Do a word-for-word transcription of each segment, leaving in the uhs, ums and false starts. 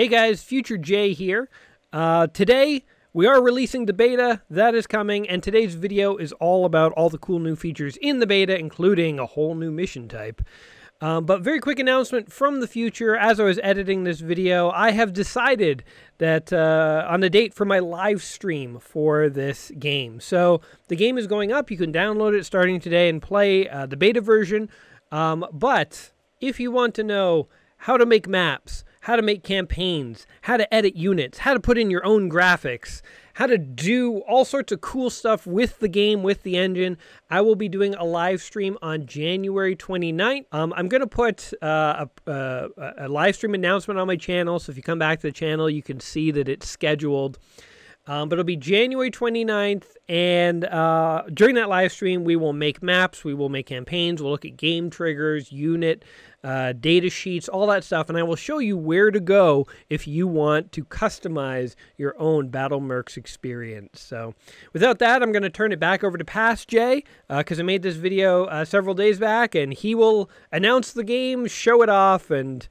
Hey guys, Future Jay here. Uh, today we are releasing the beta that is coming, and today's video is all about all the cool new features in the beta, including a whole new mission type. Um, but very quick announcement from the future. As I was editing this video, I have decided that uh, on the date for my live stream for this game. So the game is going up. You can download it starting today and play uh, the beta version. Um, but if you want to know how to make maps, how to make campaigns, how to edit units, how to put in your own graphics, how to do all sorts of cool stuff with the game, with the engine, I will be doing a live stream on January twenty-ninth. Um, I'm going to put uh, a, a, a live stream announcement on my channel, so if you come back to the channel, you can see that it's scheduled. Um, but it'll be January twenty-ninth, and uh, during that live stream, we will make maps, we will make campaigns, we'll look at game triggers, unit, uh, data sheets, all that stuff, and I will show you where to go if you want to customize your own Battle Mercs experience. So without that, I'm going to turn it back over to PassJay, because uh, I made this video uh, several days back, and he will announce the game, show it off, and...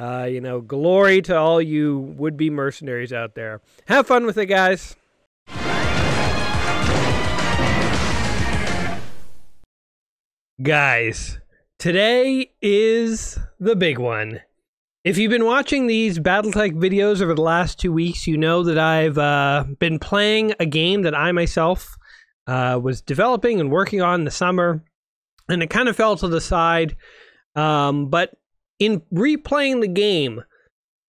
Uh, you know, glory to all you would-be mercenaries out there. Have fun with it, guys. Guys, today is the big one. If you've been watching these Battletech videos over the last two weeks, you know that I've uh, been playing a game that I myself uh, was developing and working on in the summer, and it kind of fell to the side, um, but in replaying the game,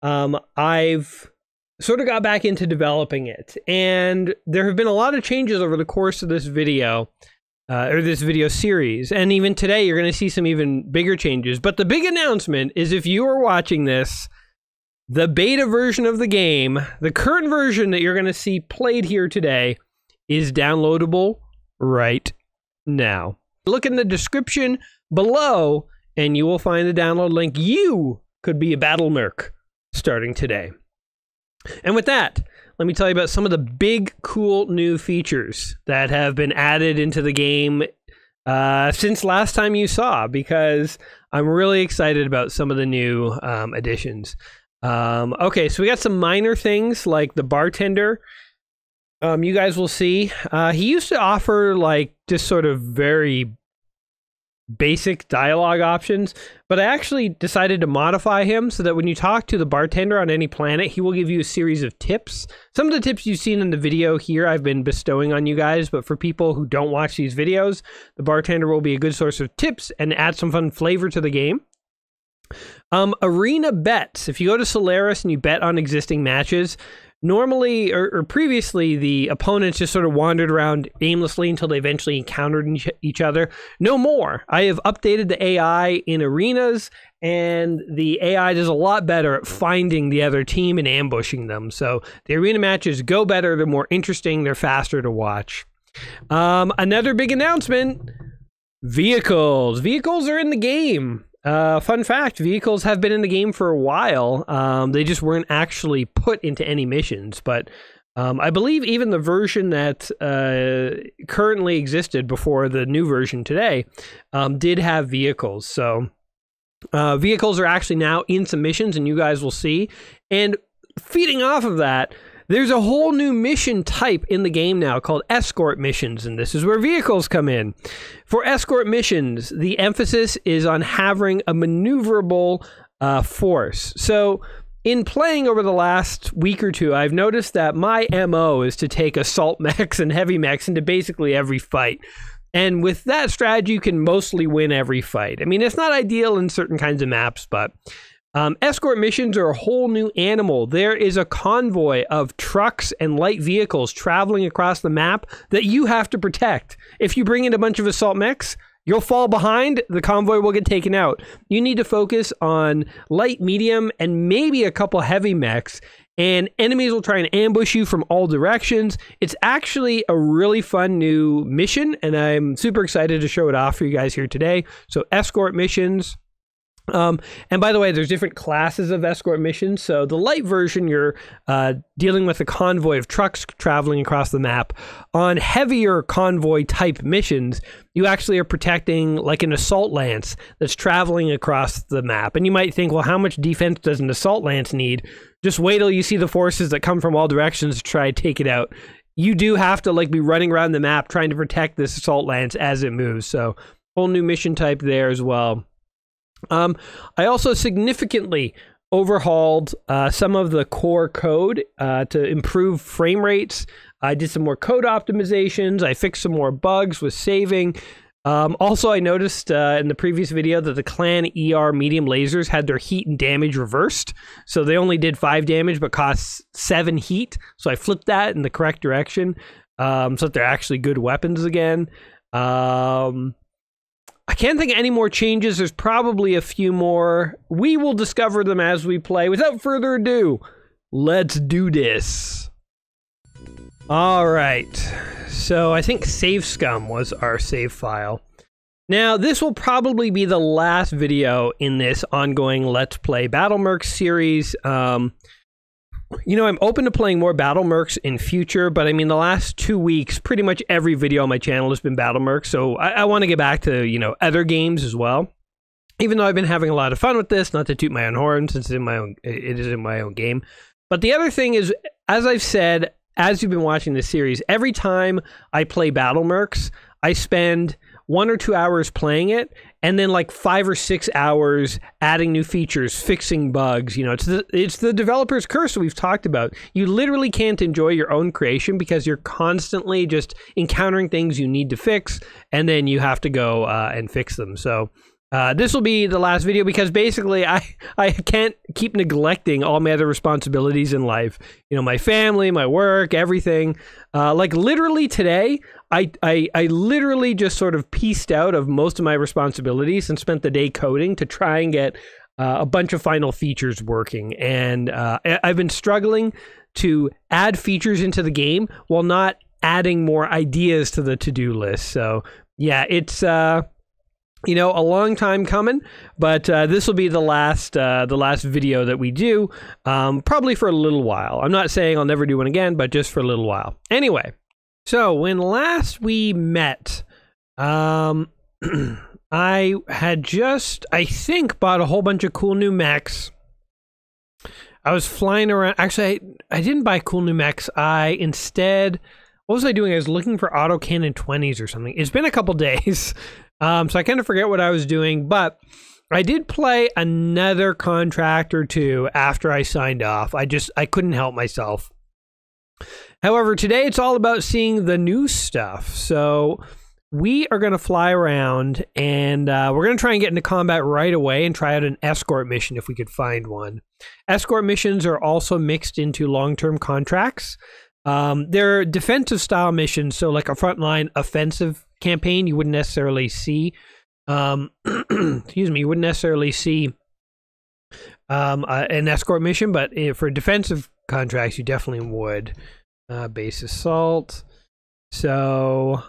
um, I've sort of got back into developing it. And there have been a lot of changes over the course of this video, uh, or this video series. And even today, you're going to see some even bigger changes. But the big announcement is, if you are watching this, the beta version of the game, the current version that you're going to see played here today, is downloadable right now. Look in the description below, and you will find the download link. You could be a Battle Merc starting today. And with that, let me tell you about some of the big, cool new features that have been added into the game uh, since last time you saw, because I'm really excited about some of the new um, additions. Um, okay, so we got some minor things like the bartender. Um, you guys will see. Uh, he used to offer like just sort of very basic dialogue options, but I actually decided to modify him so that when you talk to the bartender on any planet, he will give you a series of tips. Some of the tips you've seen in the video here I've been bestowing on you guys, but for people who don't watch these videos, the bartender will be a good source of tips and add some fun flavor to the game. Um, arena bets. If you go to Solaris and you bet on existing matches, normally, or, or previously, the opponents just sort of wandered around aimlessly until they eventually encountered each other. No more. I have updated the A I in arenas, and the A I does a lot better at finding the other team and ambushing them. So the arena matches go better, they're more interesting, they're faster to watch. Um, another big announcement, vehicles. Vehicles are in the game. Uh, fun fact, vehicles have been in the game for a while. Um, they just weren't actually put into any missions, but um, I believe even the version that uh, currently existed before the new version today um, did have vehicles. So uh, vehicles are actually now in some missions, and you guys will see. And feeding off of that, there's a whole new mission type in the game now called escort missions, and this is where vehicles come in. For escort missions, the emphasis is on having a maneuverable uh, force. So in playing over the last week or two, I've noticed that my M O is to take assault mechs and heavy mechs into basically every fight. And with that strategy, you can mostly win every fight. I mean, it's not ideal in certain kinds of maps, but... Um, escort missions are a whole new animal. There is a convoy of trucks and light vehicles traveling across the map that you have to protect. If you bring in a bunch of assault mechs, you'll fall behind, the convoy will get taken out. You need to focus on light, medium, and maybe a couple heavy mechs, and enemies will try and ambush you from all directions. It's actually a really fun new mission, and I'm super excited to show it off for you guys here today. So escort missions... Um, and by the way, there's different classes of escort missions. So the light version, you're uh, dealing with a convoy of trucks traveling across the map. On heavier convoy type missions, you actually are protecting like an assault lance that's traveling across the map. And you might think, well, how much defense does an assault lance need? Just wait till you see the forces that come from all directions to try and take it out. You do have to, like, be running around the map trying to protect this assault lance as it moves. So, whole new mission type there as well. Um, I also significantly overhauled uh, some of the core code uh, to improve frame rates. I did some more code optimizations. I fixed some more bugs with saving. Um, also, I noticed uh, in the previous video that the Clan E R medium lasers had their heat and damage reversed. So they only did five damage but cost seven heat. So I flipped that in the correct direction um, so that they're actually good weapons again. Um, I can't think of any more changes. There's probably a few more. We will discover them as we play. Without further ado, let's do this. All right, so I think Save Scum was our save file. Now, this will probably be the last video in this ongoing Let's Play Battle Mercs series. Um, you know, I'm open to playing more Battle Mercs in future, but I mean, the last two weeks, pretty much every video on my channel has been Battle Mercs, so I, I want to get back to, you know, other games as well. Even though I've been having a lot of fun with this, not to toot my own horn, since it's in my own, it is in my own game. But the other thing is, as I've said, as you've been watching this series, every time I play Battle Mercs, I spend one or two hours playing it, and then like five or six hours adding new features, fixing bugs. You know, it's the, it's the developer's curse we've talked about. You literally can't enjoy your own creation because you're constantly just encountering things you need to fix, and then you have to go uh, and fix them. So Uh, this will be the last video because basically I, I can't keep neglecting all my other responsibilities in life. You know, my family, my work, everything. Uh, like literally today, I, I, I literally just sort of pieced out of most of my responsibilities and spent the day coding to try and get uh, a bunch of final features working. And uh, I, I've been struggling to add features into the game while not adding more ideas to the to-do list. So yeah, it's... Uh, You know, a long time coming, but uh, this will be the last uh, the last video that we do, um, probably for a little while. I'm not saying I'll never do one again, but just for a little while. Anyway, so when last we met, um, I had just, I think, bought a whole bunch of cool new mechs. I was flying around. Actually, I, I didn't buy cool new mechs. I instead, what was I doing? I was looking for autocannon twenties or something. It's been a couple days. Um, so I kind of forget what I was doing, but I did play another contract or two after I signed off. I just, I couldn't help myself. However, today it's all about seeing the new stuff. So we are going to fly around and uh, we're going to try and get into combat right away and try out an escort mission if we could find one. Escort missions are also mixed into long-term contracts. Um, they're defensive style missions, so like a frontline offensive campaign you wouldn't necessarily see um excuse me you wouldn't necessarily see um uh, an escort mission, but uh, for defensive contracts you definitely would. Uh base assault, so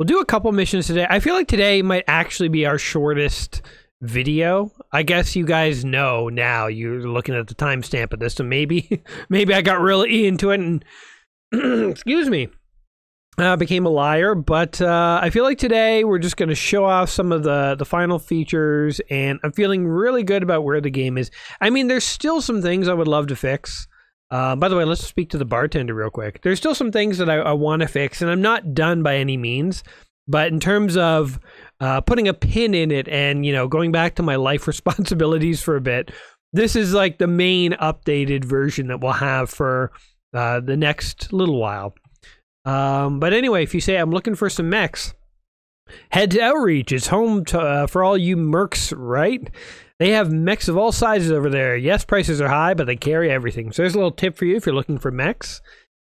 we'll do a couple missions today. I feel like today might actually be our shortest video. I guess you guys know now, you're looking at the timestamp of this, so maybe maybe I got really into it and excuse me Uh, became a liar, but uh, I feel like today we're just going to show off some of the, the final features, and I'm feeling really good about where the game is. I mean, there's still some things I would love to fix. Uh, by the way, let's speak to the bartender real quick. There's still some things that I, I want to fix, and I'm not done by any means, but in terms of uh, putting a pin in it and, you know, going back to my life responsibilities for a bit, this is like the main updated version that we'll have for uh, the next little while. Um, but anyway, if you say I'm looking for some mechs, head to Outreach. It's home to, uh, for all you mercs, right? They have mechs of all sizes over there. Yes, prices are high, but they carry everything. So there's a little tip for you if you're looking for mechs.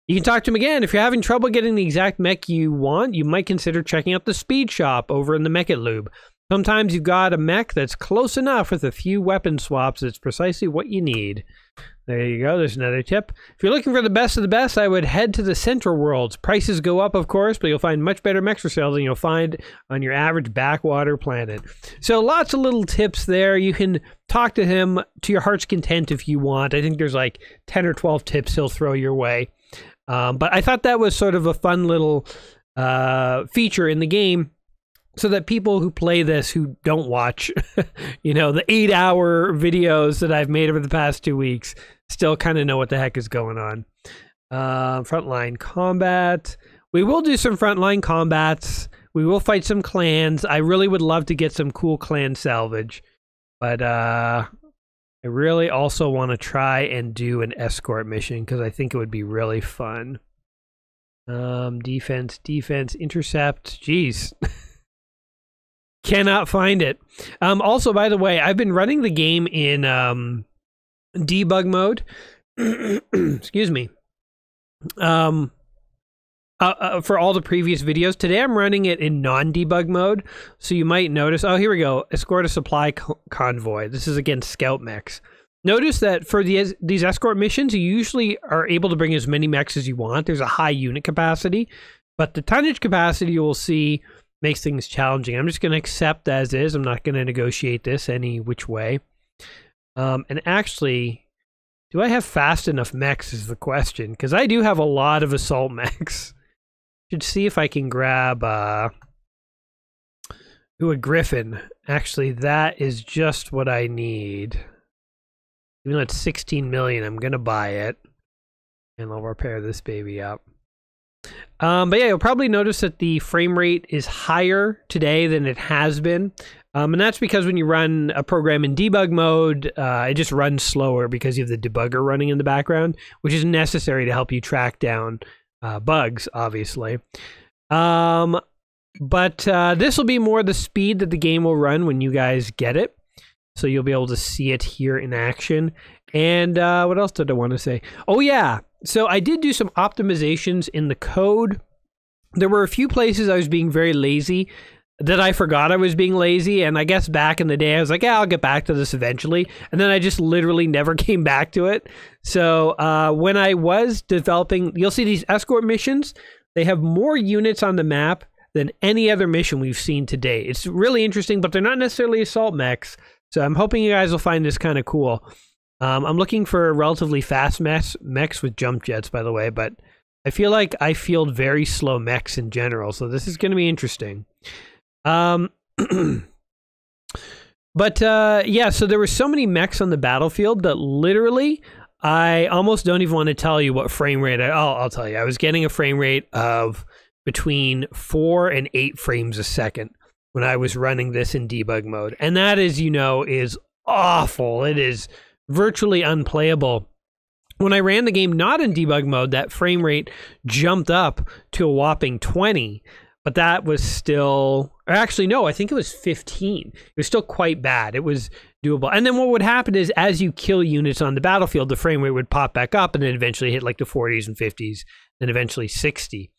You can talk to them again. If you're having trouble getting the exact mech you want, you might consider checking out the speed shop over in the Mech-It Lube. Sometimes you've got a mech that's close enough with a few weapon swaps. It's precisely what you need. There you go. There's another tip. If you're looking for the best of the best, I would head to the Central Worlds. Prices go up, of course, but you'll find much better mechs for sale than you'll find on your average backwater planet. So lots of little tips there. You can talk to him to your heart's content if you want. I think there's like ten or twelve tips he'll throw your way. Um, but I thought that was sort of a fun little uh, feature in the game, so that people who play this, who don't watch, you know, the eight hour videos that I've made over the past two weeks, still kind of know what the heck is going on. Uh, frontline combat. We will do some frontline combats. We will fight some clans. I really would love to get some cool clan salvage. But uh, I really also want to try and do an escort mission because I think it would be really fun. Um, defense, defense, intercept. Jeez. Cannot find it. Um, also, by the way, I've been running the game in um, debug mode. Excuse me. Um, uh, uh, for all the previous videos. Today I'm running it in non-debug mode. So you might notice... Oh, here we go. Escort a supply co convoy. This is against scout mechs. Notice that for the, these escort missions, you usually are able to bring as many mechs as you want. There's a high unit capacity. But the tonnage capacity you will see... makes things challenging. I'm just going to accept as is. I'm not going to negotiate this any which way. Um, and actually, do I have fast enough mechs is the question, because I do have a lot of assault mechs. Should see if I can grab uh, ooh, a griffin. Actually, that is just what I need. Even though it's sixteen million, I'm going to buy it. And I'll repair this baby up. Um, but yeah, you'll probably notice that the frame rate is higher today than it has been. Um, and that's because when you run a program in debug mode, uh, it just runs slower because you have the debugger running in the background, which is necessary to help you track down uh, bugs, obviously. Um, but uh, this will be more the speed that the game will run when you guys get it. So you'll be able to see it here in action. And uh, what else did I want to say? Oh, yeah. So I did do some optimizations in the code. There were a few places I was being very lazy that I forgot I was being lazy. And I guess back in the day, I was like, yeah, I'll get back to this eventually. And then I just literally never came back to it. So uh, when I was developing, you'll see these escort missions. They have more units on the map than any other mission we've seen today. It's really interesting, but they're not necessarily assault mechs. So I'm hoping you guys will find this kind of cool. Um, I'm looking for relatively fast mechs, mechs with jump jets, by the way, but I feel like I field very slow mechs in general, so this is going to be interesting. Um, but, uh, yeah, so there were so many mechs on the battlefield that literally I almost don't even want to tell you what frame rate. I, I'll, I'll tell you. I was getting a frame rate of between four and eight frames a second when I was running this in debug mode. And that, as you know, is awful. It is... virtually unplayable. When I ran the game not in debug mode, that frame rate jumped up to a whopping twenty, but that was still, or actually no, I think it was fifteen. It was still quite bad. It was doable. And then what would happen is as you kill units on the battlefield, the frame rate would pop back up and then eventually hit like the forties and fifties and eventually sixty.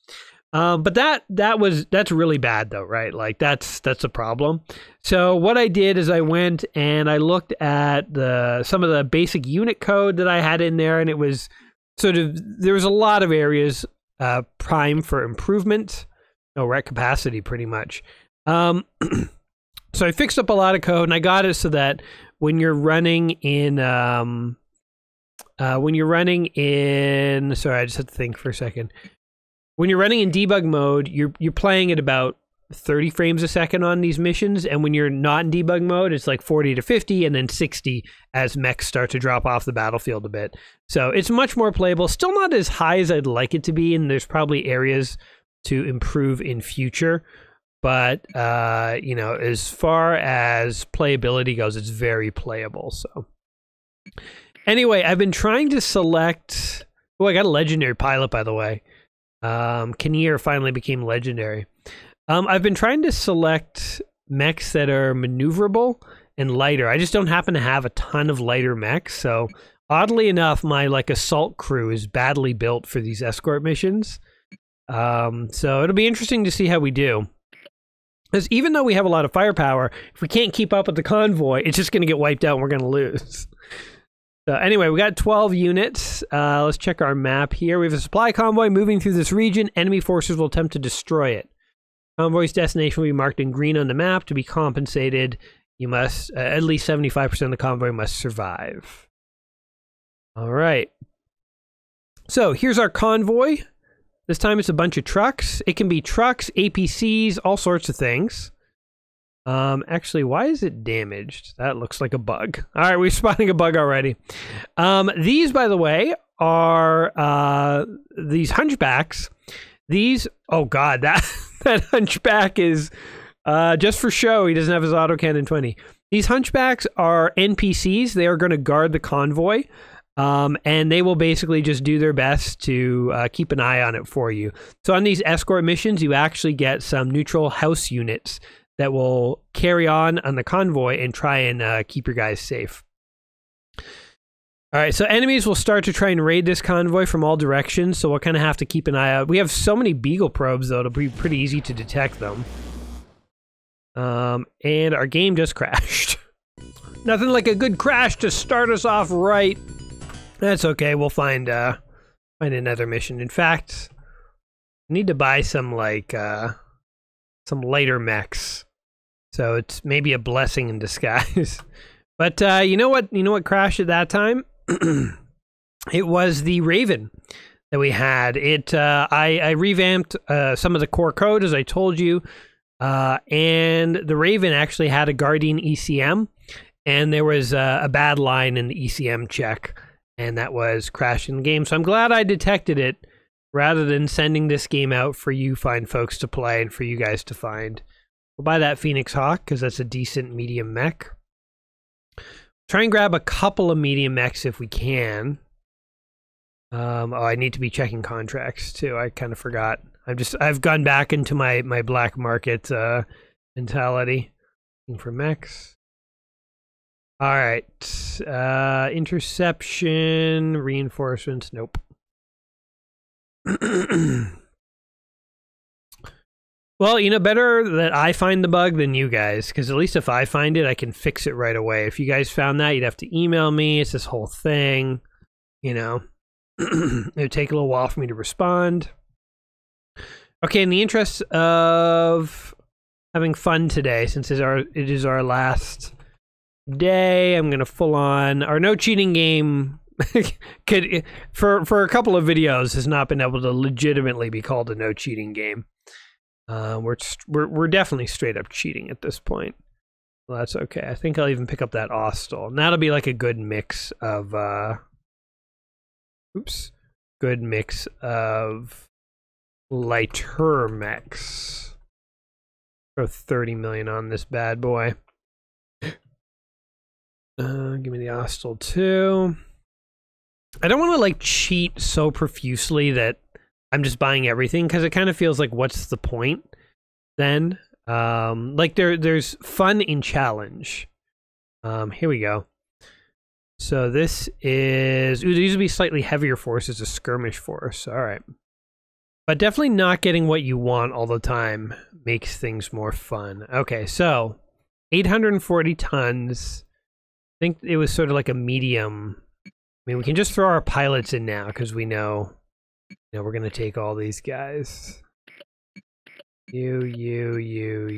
Um, but that that was that's really bad though, right? Like that's that's a problem. So what I did is I went and I looked at the some of the basic unit code that I had in there, and it was sort of there was a lot of areas uh, prime for improvement, no rec capacity pretty much. Um, so I fixed up a lot of code and I got it so that when you're running in um, uh, when you're running in sorry, I just had to think for a second. When you're running in debug mode, you're you're playing at about thirty frames a second on these missions, and when you're not in debug mode, it's like forty to fifty and then sixty as mechs start to drop off the battlefield a bit. So it's much more playable. Still not as high as I'd like it to be, and there's probably areas to improve in future. But, uh, you know, as far as playability goes, it's very playable. So anyway, I've been trying to select... Oh, I got a legendary pilot, by the way. Um, Kinnear finally became legendary. Um, I've been trying to select mechs that are maneuverable and lighter. I just don't happen to have a ton of lighter mechs, so oddly enough, my like assault crew is badly built for these escort missions. Um, so it'll be interesting to see how we do. Because even though we have a lot of firepower, if we can't keep up with the convoy, it's just going to get wiped out and we're going to lose. So anyway, we got twelve units. Uh, let's check our map here. We have a supply convoy moving through this region. Enemy forces will attempt to destroy it. Convoy's destination will be marked in green on the map. To be compensated, you must uh, at least seventy-five percent of the convoy must survive. All right. So here's our convoy. This time it's a bunch of trucks. It can be trucks, A P Cs, all sorts of things. Um, actually, why is it damaged? That looks like a bug. All right, we're spotting a bug already. Um, these, by the way, are uh, these hunchbacks. These, oh God, that, that hunchback is uh, just for show. He doesn't have his autocannon twenty. These hunchbacks are N P Cs. They are going to guard the convoy. Um, and they will basically just do their best to uh, keep an eye on it for you. So on these escort missions, you actually get some neutral house units that will carry on on the convoy and try and uh, keep your guys safe. All right, so enemies will start to try and raid this convoy from all directions, so we'll kind of have to keep an eye out. We have so many Beagle probes, though, it'll be pretty easy to detect them. Um, and our game just crashed. Nothing like a good crash to start us off right. That's okay, we'll find uh find another mission. In fact, I need to buy some like uh some lighter mechs. So it's maybe a blessing in disguise. But uh you know what you know what crashed at that time? It was the Raven that we had. It uh I, I revamped uh some of the core code, as I told you. Uh and the Raven actually had a Guardian E C M, and there was uh, a bad line in the E C M check. And that was crashing the game. So I'm glad I detected it rather than sending this game out for you fine folks to play and for you guys to find. We'll buy that Phoenix Hawk because that's a decent medium mech. Try and grab a couple of medium mechs if we can. Um, oh, I need to be checking contracts too. I kind of forgot. I've just I've gone back into my my black market uh, mentality. Looking for mechs. All right, uh, interception, reinforcements, nope. Well, you know, better that I find the bug than you guys, because at least if I find it, I can fix it right away. If you guys found that, you'd have to email me. It's this whole thing, you know. It would take a little while for me to respond. Okay, in the interest of having fun today, since it is our, it is our last... day, I'm gonna full on our no cheating game. Could for for a couple of videos has not been able to legitimately be called a no cheating game. Uh, we're we're we're definitely straight up cheating at this point. Well, that's okay. I think I'll even pick up that Austal. And that'll be like a good mix of uh, oops, good mix of lighter mechs. Throw thirty million on this bad boy. Uh, give me the Austal too. I don't want to like cheat so profusely that I'm just buying everything, because it kind of feels like what's the point then? Um, like there, there's fun in challenge. Um, here we go. So this is ooh, these would be slightly heavier force. It's a skirmish force. All right, but definitely not getting what you want all the time makes things more fun. Okay, so eight hundred forty tons. I think it was sort of like a medium. I mean, we can just throw our pilots in now because we know, you know we're going to take all these guys. You, you, you,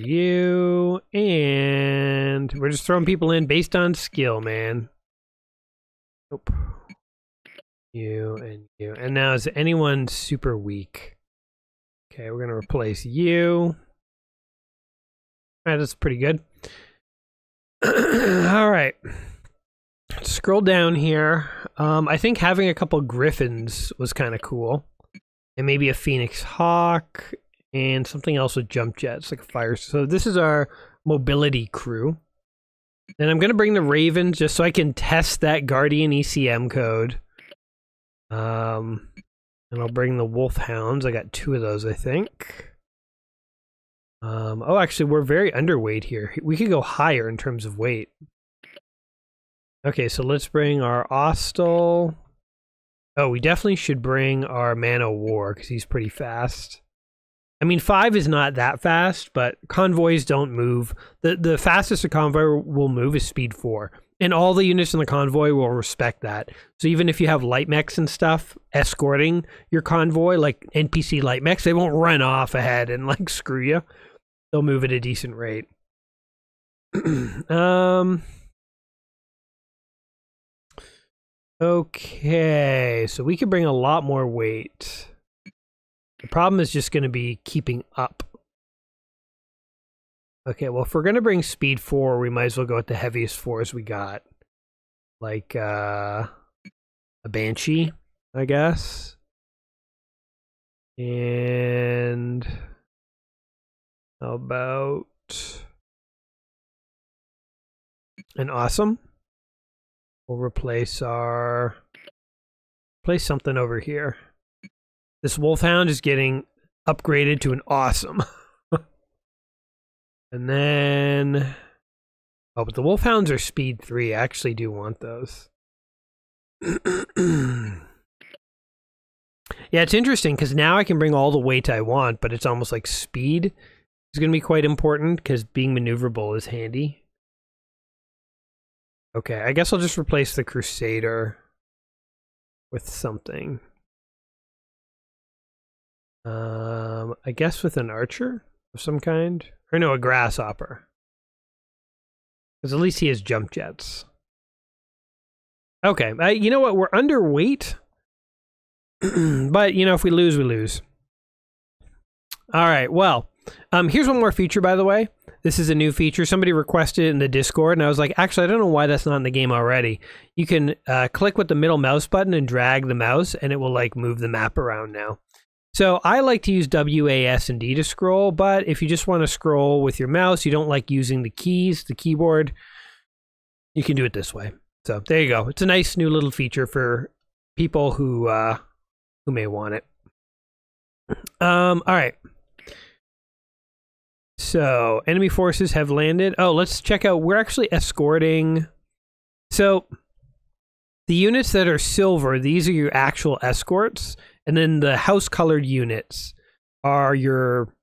you. And we're just throwing people in based on skill, man. Nope. You and you. And now is anyone super weak? Okay, we're going to replace you. All right, that's pretty good. All right, let's scroll down here. Um, I think having a couple griffins was kind of cool, and maybe a Phoenix Hawk and something else with jump jets, like a fire. So this is our mobility crew. And I'm gonna bring the Raven just so I can test that Guardian E C M code. Um, and I'll bring the Wolfhounds. I got two of those, I think. Um, oh, actually, we're very underweight here. We could go higher in terms of weight. Okay, so let's bring our Austal. Oh, we definitely should bring our Man-O-War, because he's pretty fast. I mean, five is not that fast, but convoys don't move. The, the fastest a convoy will move is speed four, and all the units in the convoy will respect that. So even if you have light mechs and stuff escorting your convoy, like N P C light mechs, they won't run off ahead and, like, screw you. They'll move at a decent rate. um. Okay, so we could bring a lot more weight. The problem is just going to be keeping up. Okay, well, if we're going to bring speed four, we might as well go with the heaviest fours we got. Like, uh, a Banshee, I guess. And how about an Awesome? We'll replace our... Place something over here. This Wolfhound is getting upgraded to an Awesome. And then... Oh, but the Wolfhounds are speed three. I actually do want those. Yeah, it's interesting because now I can bring all the weight I want, but it's almost like speed is going to be quite important because being maneuverable is handy. Okay, I guess I'll just replace the Crusader with something. Um, I guess with an Archer of some kind. Or no, a Grasshopper. Because at least he has jump jets. Okay, uh, you know what? We're underweight. But, you know, if we lose, we lose. All right, well, um, here's one more feature, by the way. This is a new feature. Somebody requested it in the Discord, and I was like, actually, I don't know why that's not in the game already. You can uh, click with the middle mouse button and drag the mouse, and it will, like, move the map around now. So I like to use W A S and D to scroll, but if you just want to scroll with your mouse, you don't like using the keys, the keyboard, you can do it this way. So there you go. It's a nice new little feature for people who uh, who may want it. Um, all right. So enemy forces have landed. Oh, let's check out. We're actually escorting. So the units that are silver, these are your actual escorts. And then the house-colored units are your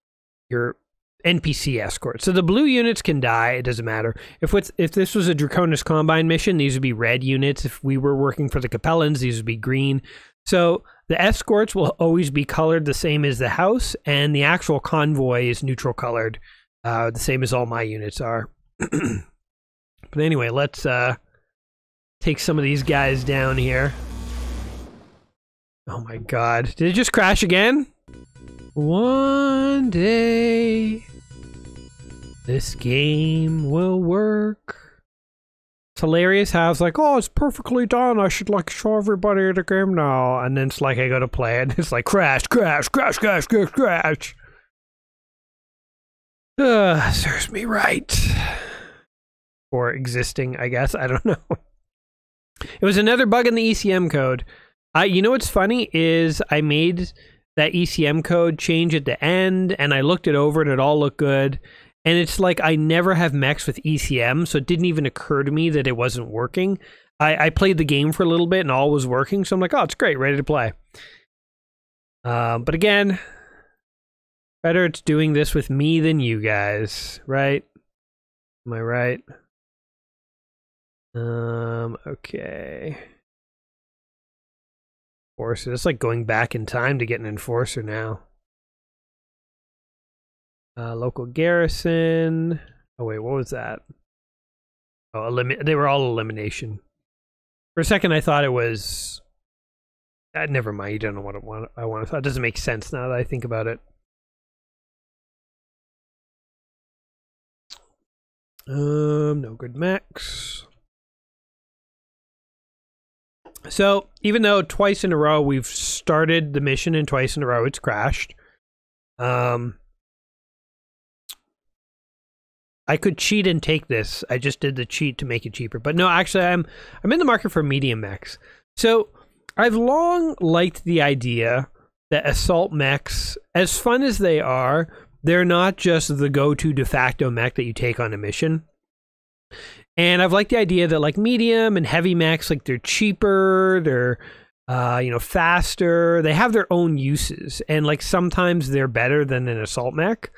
your N P C escorts. So the blue units can die; it doesn't matter. If with, if this was a Draconis Combine mission, these would be red units. If we were working for the Capellans, these would be green. So the escorts will always be colored the same as the house, and the actual convoy is neutral colored, uh, the same as all my units are. But anyway, let's uh, take some of these guys down here. Oh my god. Did it just crash again? One day this game will work. It's hilarious how it's like, oh, it's perfectly done. I should like show everybody the game now. And then it's like I go to play it. It's like crash, crash, crash, crash, crash, crash. Uh, serves me right. Or existing, I guess. I don't know. It was another bug in the E C M code. Uh, you know what's funny is I made that E C M code change at the end, and I looked it over, and it all looked good. And it's like I never have mechs with E C M, so it didn't even occur to me that it wasn't working. I, I played the game for a little bit, and all was working, so I'm like, oh, it's great, ready to play. Uh, but again, better it's doing this with me than you guys, right? Am I right? Um, okay. Enforcer. It's like going back in time to get an enforcer now. Uh, local garrison. Oh wait, what was that? Oh, elimin- they were all elimination. For a second, I thought it was. Uh, never mind. You don't know what I want. I want to thought. It doesn't make sense now that I think about it. Um, no good max. So, even though twice in a row we've started the mission and twice in a row it's crashed, um, I could cheat and take this. I just did the cheat to make it cheaper. But no, actually, I'm, I'm in the market for medium mechs. So, I've long liked the idea that assault mechs, as fun as they are, they're not just the go-to de facto mech that you take on a mission. And I've liked the idea that like medium and heavy mechs, like they're cheaper, they're, uh, you know, faster. They have their own uses and like sometimes they're better than an assault mech.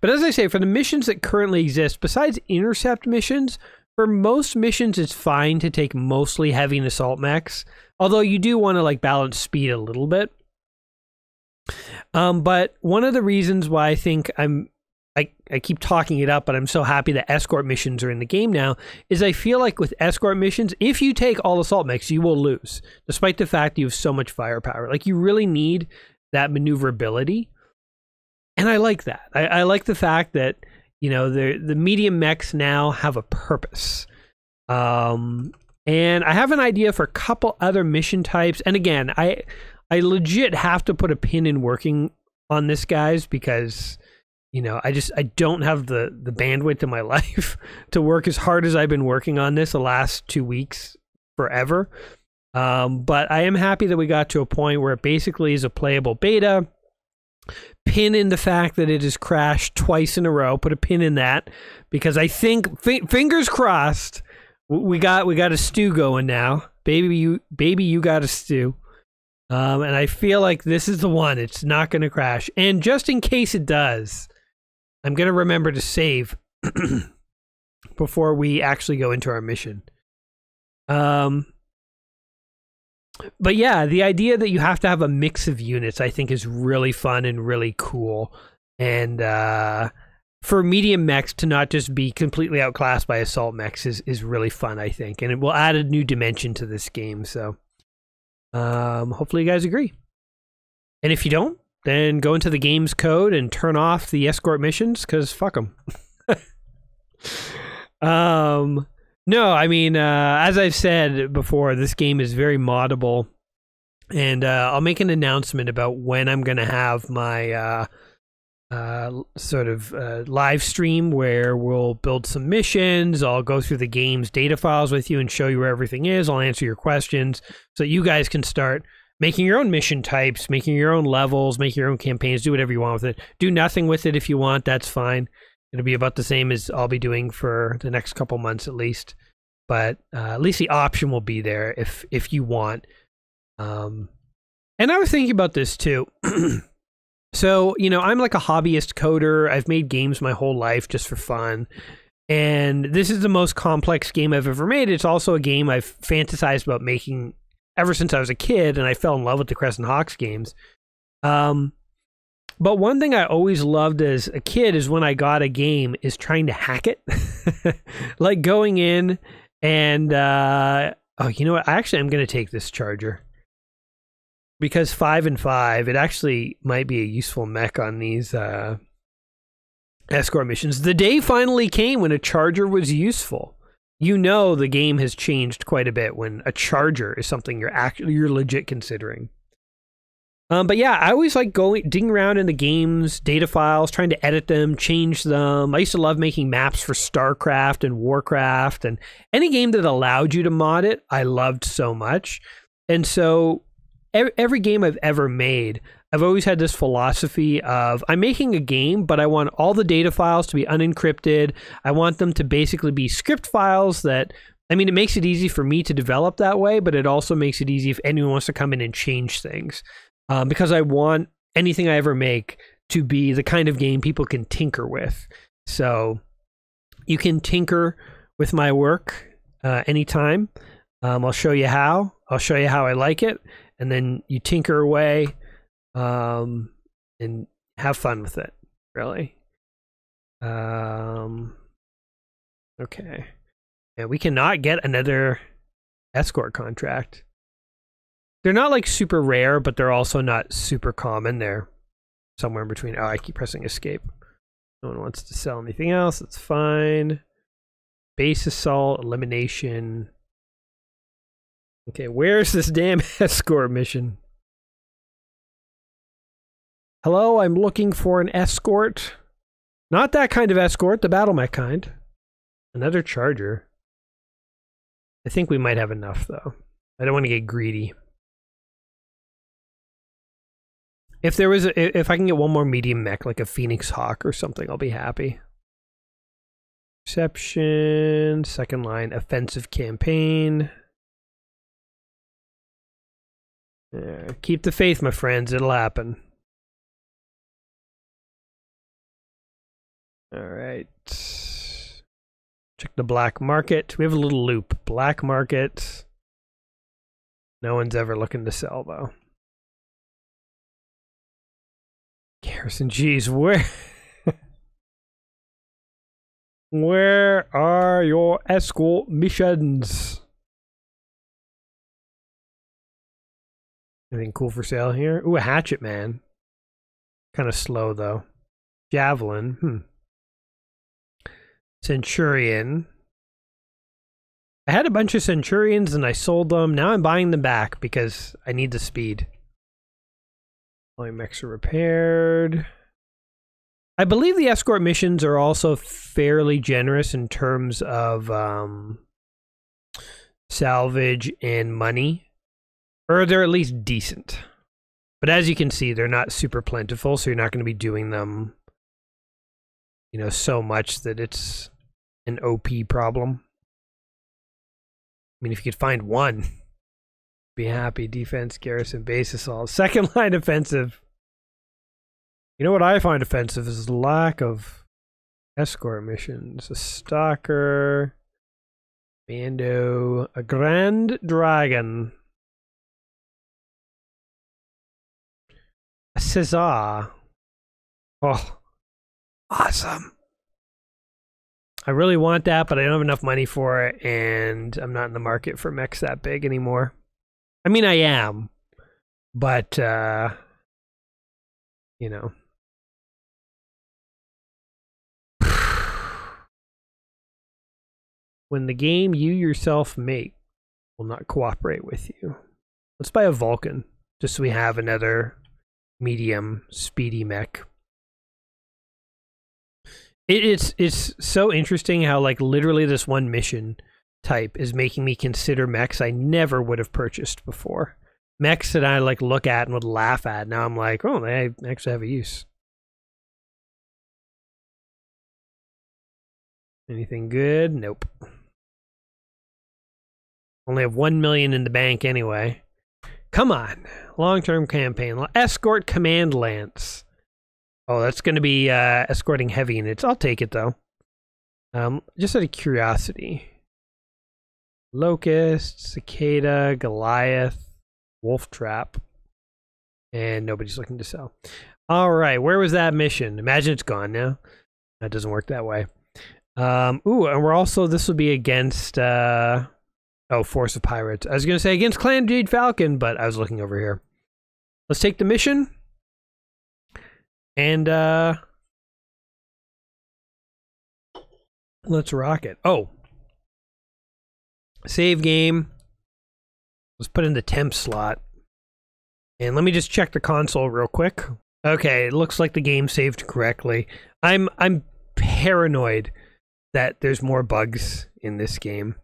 But as I say, for the missions that currently exist, besides intercept missions, for most missions, it's fine to take mostly heavy and assault mechs. Although you do want to like balance speed a little bit. Um, but one of the reasons why I think I'm I, I keep talking it up, but I'm so happy that escort missions are in the game now, is I feel like with escort missions, if you take all assault mechs, you will lose, despite the fact that you have so much firepower. Like, you really need that maneuverability, and I like that. I, I like the fact that, You know, the the medium mechs now have a purpose. Um, and I have an idea for a couple other mission types. And again, I I legit have to put a pin in working on this, guys, because, you know, I just I don't have the the bandwidth in my life to work as hard as I've been working on this the last two weeks forever. Um, but I am happy that we got to a point where it basically is a playable beta. Pin in the fact that it has crashed twice in a row. Put a pin in that, because I think fi fingers crossed we got we got a stew going now. Baby, you baby, you got a stew. Um, and I feel like this is the one. It's not going to crash. And just in case it does, I'm going to remember to save before we actually go into our mission. Um, but yeah, the idea that you have to have a mix of units, I think, is really fun and really cool. And uh, for medium mechs to not just be completely outclassed by assault mechs is, is really fun, I think. And it will add a new dimension to this game, so... Um, hopefully you guys agree. And if you don't, then go into the game's code and turn off the escort missions, because fuck them. um, no, I mean, uh, as I've said before, this game is very moddable. And uh, I'll make an announcement about when I'm going to have my uh, uh, sort of uh, live stream where we'll build some missions. I'll go through the game's data files with you and show you where everything is. I'll answer your questions, so you guys can start making your own mission types, making your own levels, making your own campaigns, do whatever you want with it. Do nothing with it if you want, that's fine. It'll be about the same as I'll be doing for the next couple months at least. But uh, at least the option will be there if, if you want. Um, and I was thinking about this too. So, you know, I'm like a hobbyist coder. I've made games my whole life just for fun. And this is the most complex game I've ever made. It's also a game I've fantasized about making ever since I was a kid, and I fell in love with the Crescent Hawks games. Um, but one thing I always loved as a kid is when I got a game is trying to hack it. Like going in and, uh, oh, you know what? Actually, I'm going to take this charger. Because five and five, it actually might be a useful mech on these uh, escort missions. The day finally came when a charger was useful. You know the game has changed quite a bit when a charger is something you're actually you're legit considering. Um, but yeah, I always like going digging around in the game's data files, trying to edit them, change them. I used to love making maps for StarCraft and Warcraft, and any game that allowed you to mod it, I loved so much. And so every, every game I've ever made, I've always had this philosophy of I'm making a game, but I want all the data files to be unencrypted. I want them to basically be script files that, I mean, it makes it easy for me to develop that way, but it also makes it easy if anyone wants to come in and change things. Um, because I want anything I ever make to be the kind of game people can tinker with. So you can tinker with my work uh, anytime. Um, I'll show you how. I'll show you how I like it. And then you tinker away. Um, and have fun with it, really. Um, okay. Yeah, we cannot get another escort contract. They're not like super rare, but they're also not super common. They're somewhere in between. Oh, I keep pressing escape. No one wants to sell anything else. That's fine. Base assault, elimination. Okay, where's this damn escort mission? Hello, I'm looking for an escort. Not that kind of escort, the battle mech kind. Another charger. I think we might have enough, though. I don't want to get greedy. If there was a, if I can get one more medium mech, like a Phoenix Hawk or something, I'll be happy. Perception, second line, offensive campaign. Yeah, keep the faith, my friends, it'll happen. All right. Check the black market. We have a little loop. Black market. No one's ever looking to sell, though. Garrison, geez, where... where are your escort missions? Anything cool for sale here? Ooh, a hatchet, man. Kind of slow, though. Javelin. Hmm. Centurion. I had a bunch of Centurions and I sold them. Now I'm buying them back because I need the speed. My mechs are repaired. I believe the escort missions are also fairly generous in terms of um, salvage and money. Or they're at least decent. But as you can see, they're not super plentiful, so you're not going to be doing them, you know, so much that it's an O P problem. I mean, if you could find one, be happy. Defense, garrison, base assault. Second line offensive. You know what I find offensive is lack of escort missions. A stalker, bando, a grand dragon, a Caesar. Oh, awesome. I really want that, but I don't have enough money for it, and I'm not in the market for mechs that big anymore. I mean, I am, but, uh, you know. When the game you yourself make will not cooperate with you. Let's buy a Vulcan, just so we have another medium, speedy mech. It, it's it's so interesting how, like, literally this one mission type is making me consider mechs I never would have purchased before. Mechs that I, like, look at and would laugh at. Now I'm like, oh, they actually have a use. Anything good? Nope. Only have one million in the bank anyway. Come on. Long-term campaign. Escort Command Lance. Oh, that's going to be uh, escorting heavy units. I'll take it, though. Um, just out of curiosity. Locust, Cicada, Goliath, Wolf Trap. And nobody's looking to sell. All right, where was that mission? Imagine it's gone now. That doesn't work that way. Um, ooh, and we're also... This would be against... Uh, oh, Force of Pirates. I was going to say against Clan Jade Falcon, but I was looking over here. Let's take the mission. And, uh, let's rock it. Oh. Save game. Let's put in the temp slot. And let me just check the console real quick. Okay, it looks like the game saved correctly. I'm, I'm paranoid that there's more bugs in this game.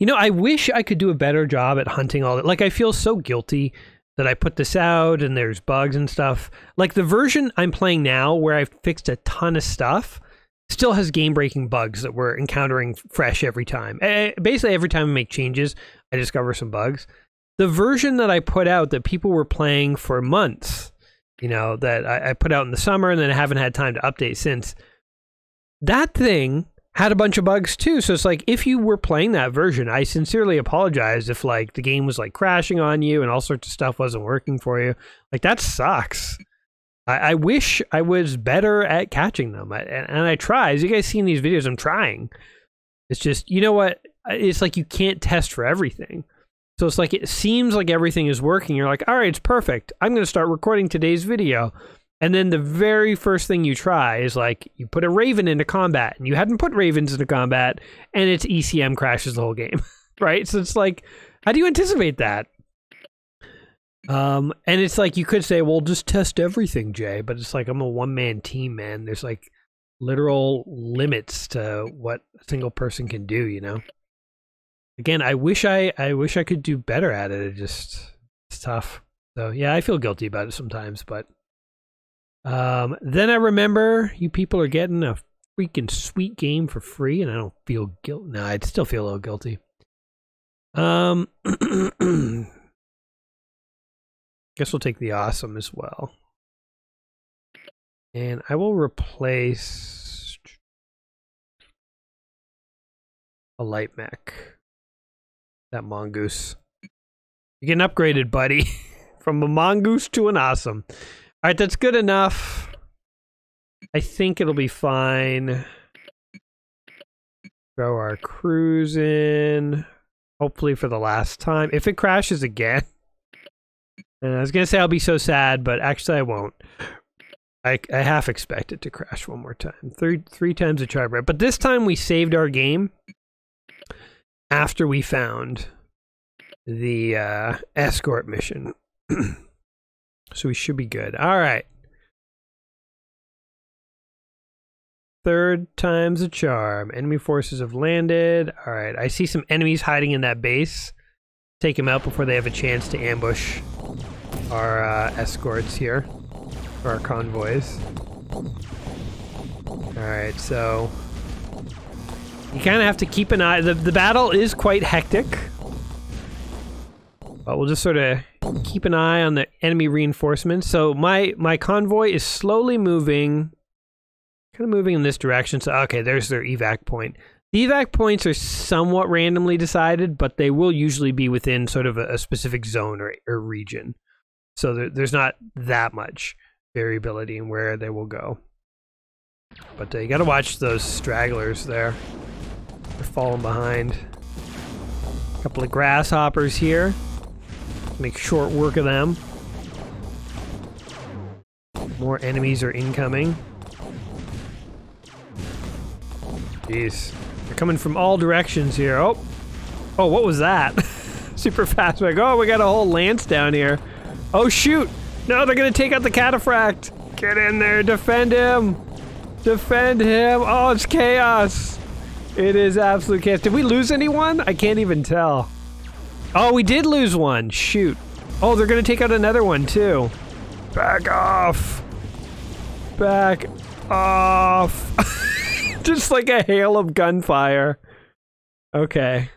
You know, I wish I could do a better job at hunting all that. Like, I feel so guilty that I put this out and there's bugs and stuff. Like the version I'm playing now where I've fixed a ton of stuff still has game-breaking bugs that we're encountering fresh every time. Basically every time I make changes, I discover some bugs. The version that I put out that people were playing for months, you know, that I, I put out in the summer and then I haven't had time to update since, that thing had a bunch of bugs too. So it's like, if you were playing that version, I sincerely apologize if like the game was like crashing on you and all sorts of stuff wasn't working for you. Like that sucks. I, I wish I was better at catching them. I, and, and I try, as you guys see in these videos, I'm trying. It's just, you know what? It's like, you can't test for everything. So it's like, it seems like everything is working. You're like, all right, it's perfect. I'm going to start recording today's video. And then the very first thing you try is like, you put a Raven into combat and you hadn't put Ravens into combat and its E C M crashes the whole game, right? So it's like, how do you anticipate that? Um, and it's like, you could say, well, just test everything, Jay, but it's like, I'm a one-man team, man. There's like literal limits to what a single person can do, you know? Again, I wish I, I wish I could do better at it. It just, it's tough. So yeah, I feel guilty about it sometimes, but... Um, then I remember you people are getting a freaking sweet game for free, and I don't feel guilt. No, I'd still feel a little guilty. Um, guess we'll take the awesome as well. And I will replace a light mech. That mongoose. You're getting upgraded, buddy. From a mongoose to an awesome. All right, that's good enough. I think it'll be fine. Throw our crews in. Hopefully for the last time. If it crashes again. And I was going to say I'll be so sad, but actually I won't. I, I half expect it to crash one more time. Three three times a try, right? But this time we saved our game after we found the uh, escort mission. So we should be good. All right. Third time's a charm. Enemy forces have landed. All right. I see some enemies hiding in that base. Take them out before they have a chance to ambush our uh, escorts here. Or our convoys. All right. So you kind of have to keep an eye. The, the battle is quite hectic. But we'll just sort of keep an eye on the enemy reinforcements. So my, my convoy is slowly moving. Kind of moving in this direction. So, okay, there's their evac point. The evac points are somewhat randomly decided, but they will usually be within sort of a, a specific zone or, or region. So there, there's not that much variability in where they will go. But uh, you got to watch those stragglers there. They're falling behind. A couple of grasshoppers here. Make short work of them. More enemies are incoming. Jeez. They're coming from all directions here. Oh. Oh, what was that? Super fast. Like, oh, we got a whole lance down here. Oh, shoot. No, they're going to take out the cataphract. Get in there. Defend him. Defend him. Oh, it's chaos. It is absolute chaos. Did we lose anyone? I can't even tell. Oh, we did lose one. Shoot. Oh, they're going to take out another one, too. Back off. Back off. Just like a hail of gunfire. Okay.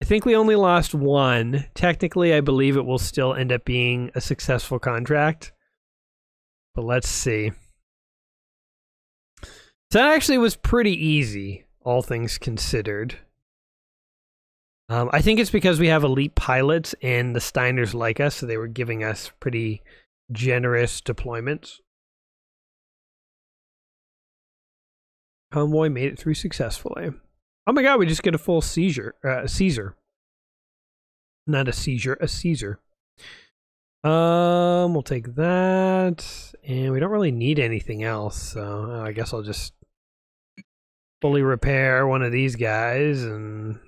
I think we only lost one. Technically, I believe it will still end up being a successful contract. But let's see. So that actually was pretty easy, all things considered. Um, I think it's because we have elite pilots and the Steiners like us, so they were giving us pretty generous deployments. Convoy made it through successfully. Oh my god, we just get a full seizure. Uh, Caesar. Not a seizure, a Caesar. Um, we'll take that. And we don't really need anything else, so uh, I guess I'll just fully repair one of these guys. And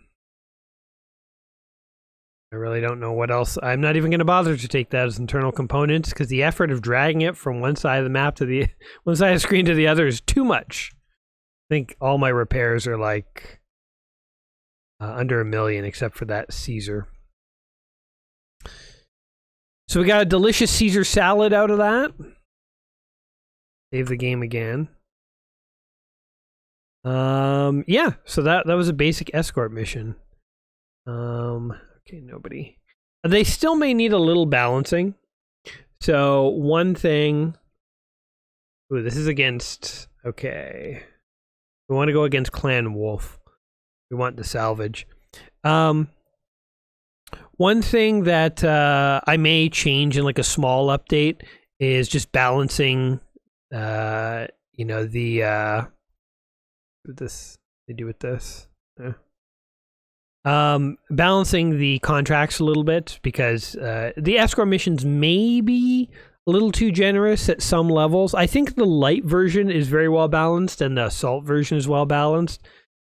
I really don't know what else. I'm not even going to bother to take that as internal components because the effort of dragging it from one side of the map to the one side of the screen to the other is too much. I think all my repairs are like uh, under a million, except for that Caesar. So we got a delicious Caesar salad out of that. Save the game again. Um, yeah, so that, that was a basic escort mission. Um, okay, nobody. They still may need a little balancing. So one thing... Ooh, this is against... Okay... We want to go against Clan Wolf. We want the salvage. Um, one thing that uh, I may change in like a small update is just balancing, uh, you know, the uh, this they do with this, yeah. um, balancing the contracts a little bit because uh, the escort missions may be a little too generous at some levels. I think the light version is very well balanced and the assault version is well balanced.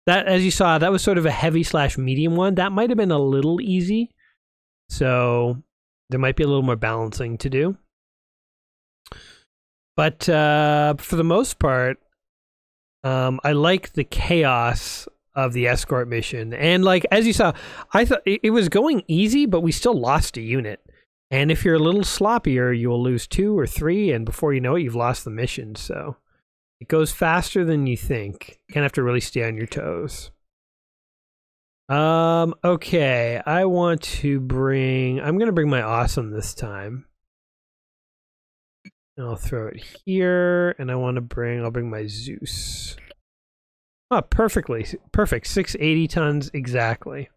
That, as you saw, that was sort of a heavy slash medium one. That might have been a little easy. So there might be a little more balancing to do. But uh, for the most part, um, I like the chaos of the escort mission. And like, as you saw, I thought it, it was going easy, but we still lost a unit. And if you're a little sloppier, you'll lose two or three, and before you know it, you've lost the mission. So it goes faster than you think. You kind of have to really stay on your toes. Um, okay, I want to bring... I'm going to bring my awesome this time. And I'll throw it here, and I want to bring... I'll bring my Zeus. Oh, perfectly. Perfect. six hundred eighty tons exactly.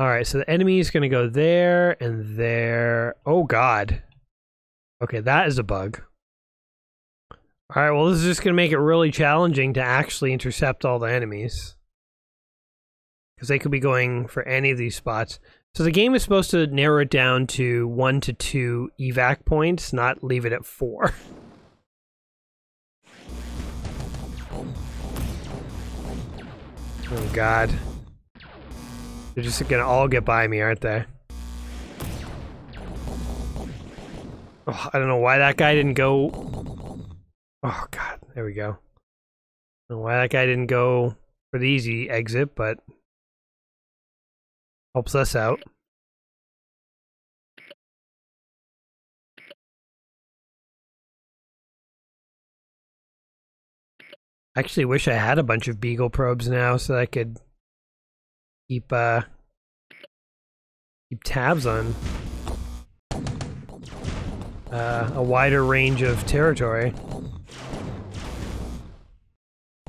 All right, so the enemy is going to go there and there. Oh, God. Okay, that is a bug. All right, well, this is just going to make it really challenging to actually intercept all the enemies. Because they could be going for any of these spots. So the game is supposed to narrow it down to one to two evac points, not leave it at four. Oh god. They're just gonna all get by me, aren't they? Oh, I don't know why that guy didn't go... Oh god, there we go. I don't know why that guy didn't go for the easy exit, but... helps us out. I actually wish I had a bunch of Beagle probes now so that I could keep uh keep tabs on uh, a wider range of territory.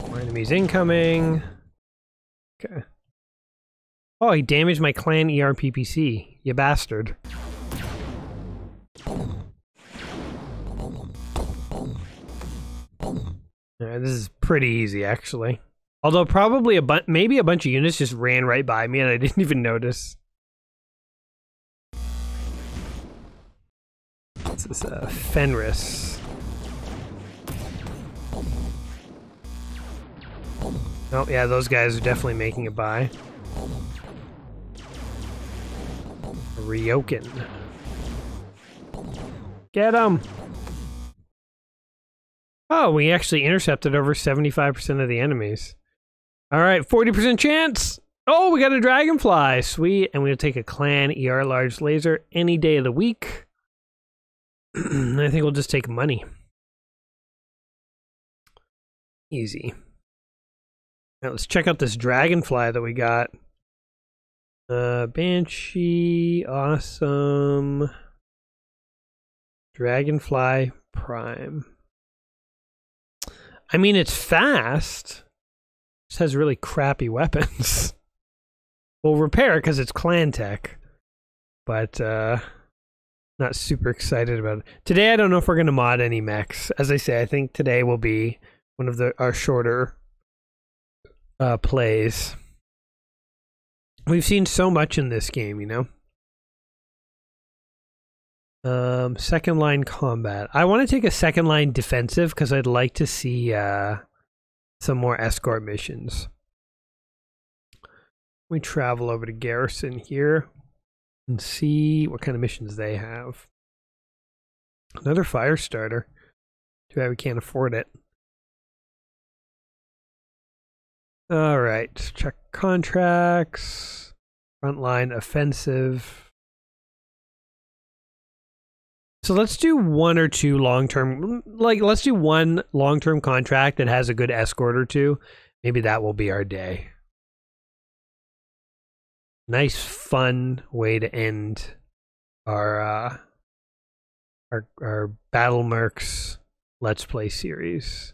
More enemies incoming. Okay. Oh, he damaged my clan E R P P C, you bastard. Yeah, this is pretty easy, actually. Although probably a bu- maybe a bunch of units just ran right by me and I didn't even notice. This is uh, Fenris. Oh yeah, those guys are definitely making it by. Ryokin. Get him! Oh, we actually intercepted over seventy-five percent of the enemies. Alright, forty percent chance! Oh, we got a dragonfly! Sweet, and we'll take a clan E R large laser any day of the week. I think we'll just take money. Easy. Now let's check out this dragonfly that we got. Uh, Banshee, awesome. Dragonfly Prime. I mean, it's fast. Just has really crappy weapons. We'll repair it because it's clan tech. But, uh, not super excited about it. Today, I don't know if we're going to mod any mechs. As I say, I think today will be one of the our shorter uh, plays. We've seen so much in this game, you know? Um, second line combat. I want to take a second line defensive because I'd like to see uh, some more escort missions. We travel over to Garrison here and see what kind of missions they have. Another fire starter. Too bad we can't afford it. All right, check contracts, frontline offensive. So let's do one or two long-term, like let's do one long-term contract that has a good escort or two. Maybe that will be our day. Nice, fun way to end our uh, our our Battle Mercs Let's Play series.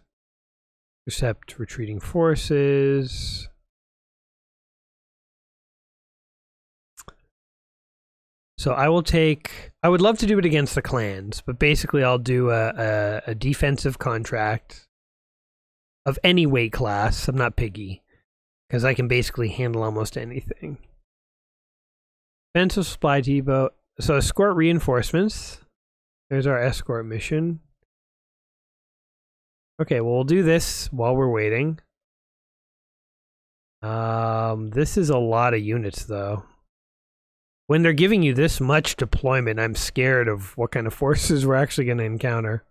Intercept retreating forces. So I will take... I would love to do it against the clans, but basically I'll do a, a, a defensive contract of any weight class. I'm not picky, because I can basically handle almost anything. Defensive supply depot. So escort reinforcements. There's our escort mission. Okay, well, we'll do this while we're waiting. Um, this is a lot of units, though. When they're giving you this much deployment, I'm scared of what kind of forces we're actually going to encounter.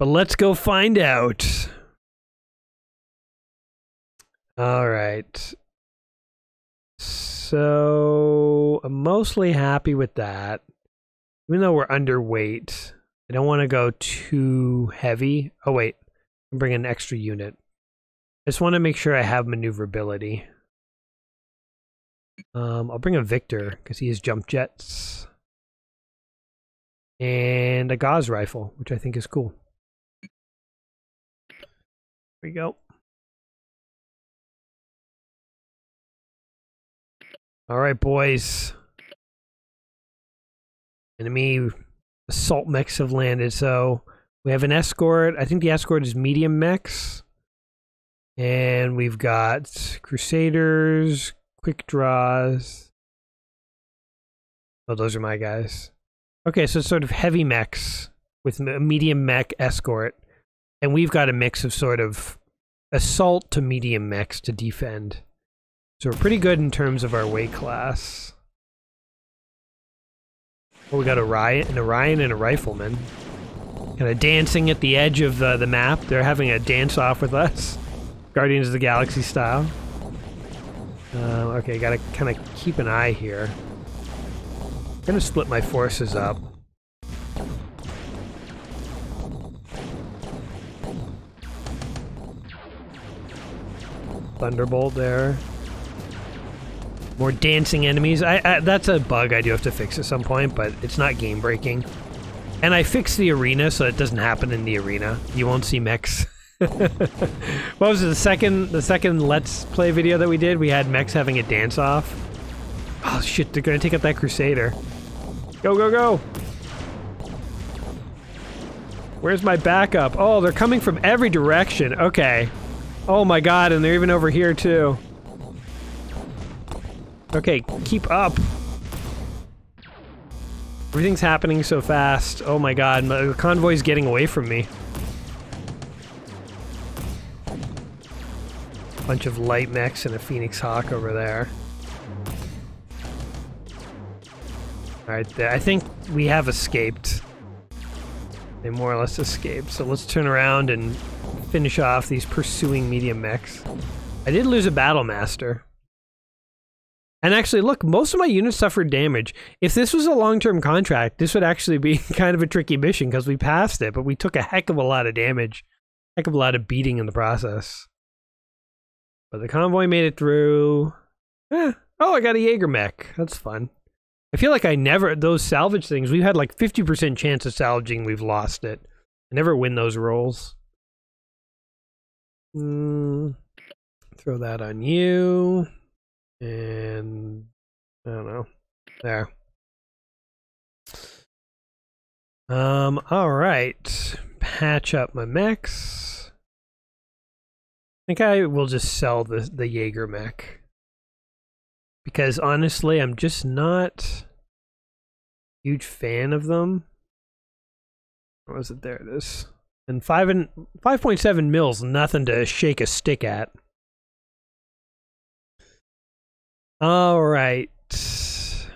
But let's go find out. All right. So, I'm mostly happy with that. Even though we're underweight. I don't want to go too heavy. Oh wait, I'm bringing an extra unit. I just want to make sure I have maneuverability. Um, I'll bring a Victor, because he has jump jets. And a Gauss rifle, which I think is cool. There we go. Alright boys. Enemy... assault mechs have landed, so we have an escort. I think the escort is medium mechs. And we've got Crusaders, quick draws, Well, those are my guys. Okay, so sort of heavy mechs with a medium mech escort. And we've got a mix of sort of assault to medium mechs to defend. So we're pretty good in terms of our weight class. Oh, we got a riot, an Orion and a rifleman. Kind of dancing at the edge of uh, the map. They're having a dance off with us. Guardians of the Galaxy style. Uh, okay, gotta kind of keep an eye here. I'm gonna split my forces up. Thunderbolt there. More dancing enemies. I, I, that's a bug I do have to fix at some point, but it's not game-breaking. And I fixed the arena so it doesn't happen in the arena. You won't see mechs. What was it, the second, the second Let's Play video that we did? We had mechs having a dance-off. Oh shit, they're gonna take out that Crusader. Go, go, go! Where's my backup? Oh, they're coming from every direction. Okay. Oh my god, and they're even over here too. Okay, keep up. Everything's happening so fast. Oh my god, my, the convoy's getting away from me. Bunch of light mechs and a Phoenix Hawk over there. Alright, there. I think we have escaped. They more or less escaped, so let's turn around and finish off these pursuing medium mechs. I did lose a Battle Master. And actually, look, most of my units suffered damage. If this was a long-term contract, this would actually be kind of a tricky mission because we passed it, but we took a heck of a lot of damage. Heck of a lot of beating in the process. But the convoy made it through. Eh. Oh, I got a Jaeger mech. That's fun. I feel like I never... Those salvage things, we've had like fifty percent chance of salvaging. We've lost it. I never win those rolls. Mm, throw that on you. And I don't know. There. Um, alright. Patch up my mechs. I think I will just sell the the Jaeger mech. Because honestly, I'm just not a huge fan of them. What was it? There it is. And five and five point seven mils, nothing to shake a stick at. Alright.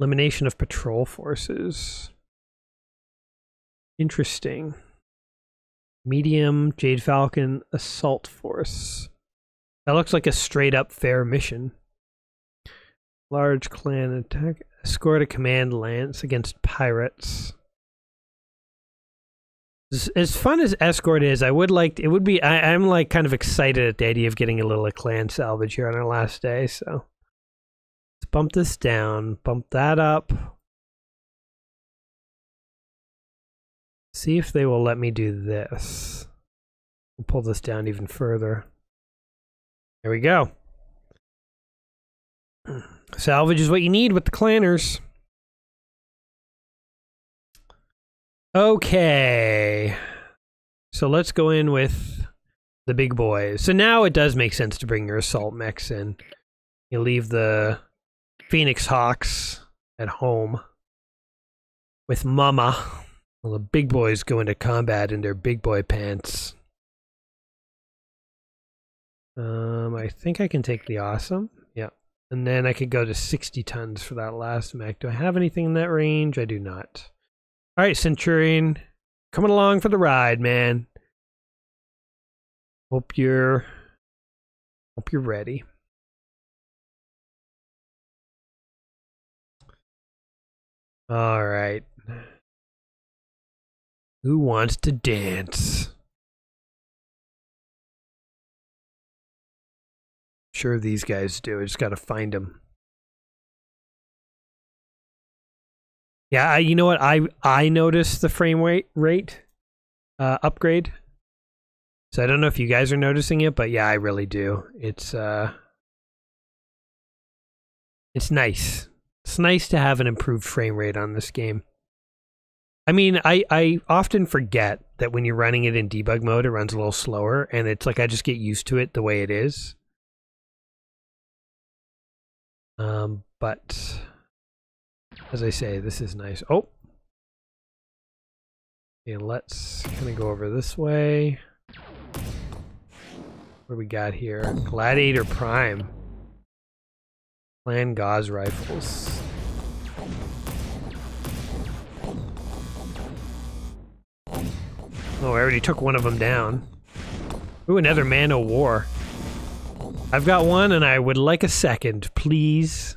Elimination of patrol forces. Interesting. Medium, Jade Falcon, assault force. That looks like a straight up fair mission. Large clan attack. Escort a command lance against pirates. As, as fun as escort is, I would like, it would be, I, I'm like kind of excited at the idea of getting a little a clan salvage here on our last day, so. Let's bump this down, bump that up. See if they will let me do this. We'll pull this down even further. There we go. Salvage is what you need with the clanners. Okay, so let's go in with the big boys. So now it does make sense to bring your assault mechs in. You leave the Phoenix Hawks at home with Mama. Well, the big boys go into combat in their big boy pants. Um, I think I can take the awesome. Yeah, and then I could go to sixty tons for that last mech. Do I have anything in that range? I do not. All right, Centurion, coming along for the ride, man. Hope you're, hope you're ready. All right. Who wants to dance? Sure, these guys do. I just gotta find them. Yeah, I, you know what? I I noticed the frame rate rate uh, upgrade. So I don't know if you guys are noticing it, but yeah, I really do. It's uh, it's nice. It's nice to have an improved frame rate on this game. I mean, I I often forget that when you're running it in debug mode, it runs a little slower, and it's like I just get used to it the way it is. Um, but. as I say, this is nice. Oh! Okay, let's kind of go over this way. What do we got here? Gladiator Prime. Clan Gauze Rifles. Oh, I already took one of them down. Ooh, another man o' war. I've got one and I would like a second, please.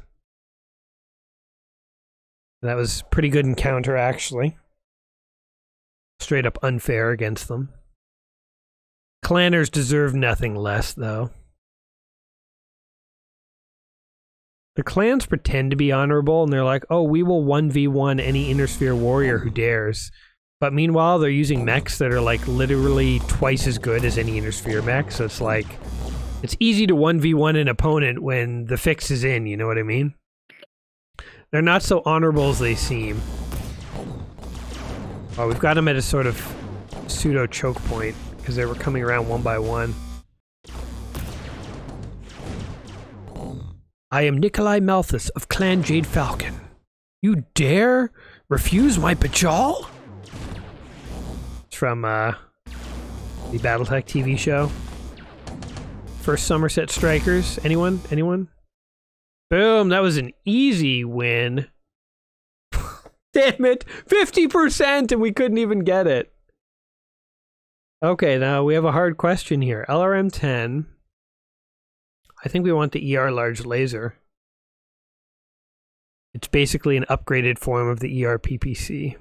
That was pretty good encounter, actually. Straight up unfair against them. Clanners deserve nothing less, though. The clans pretend to be honorable, and they're like, oh, we will one v one any Intersphere warrior who dares. But meanwhile, they're using mechs that are, like, literally twice as good as any Intersphere mech, so it's like... It's easy to one v one an opponent when the fix is in, you know what I mean? They're not so honorable as they seem. Oh, we've got them at a sort of pseudo-choke point, because they were coming around one by one. I am Nikolai Malthus of Clan Jade Falcon. You dare refuse my pajal? It's from, uh, the Battletech T V show. First Somerset Strikers. Anyone? Anyone? Boom! That was an easy win. Damn it! fifty percent and we couldn't even get it. Okay, now we have a hard question here. L R M ten. I think we want the E R Large Laser. It's basically an upgraded form of the E R P P C.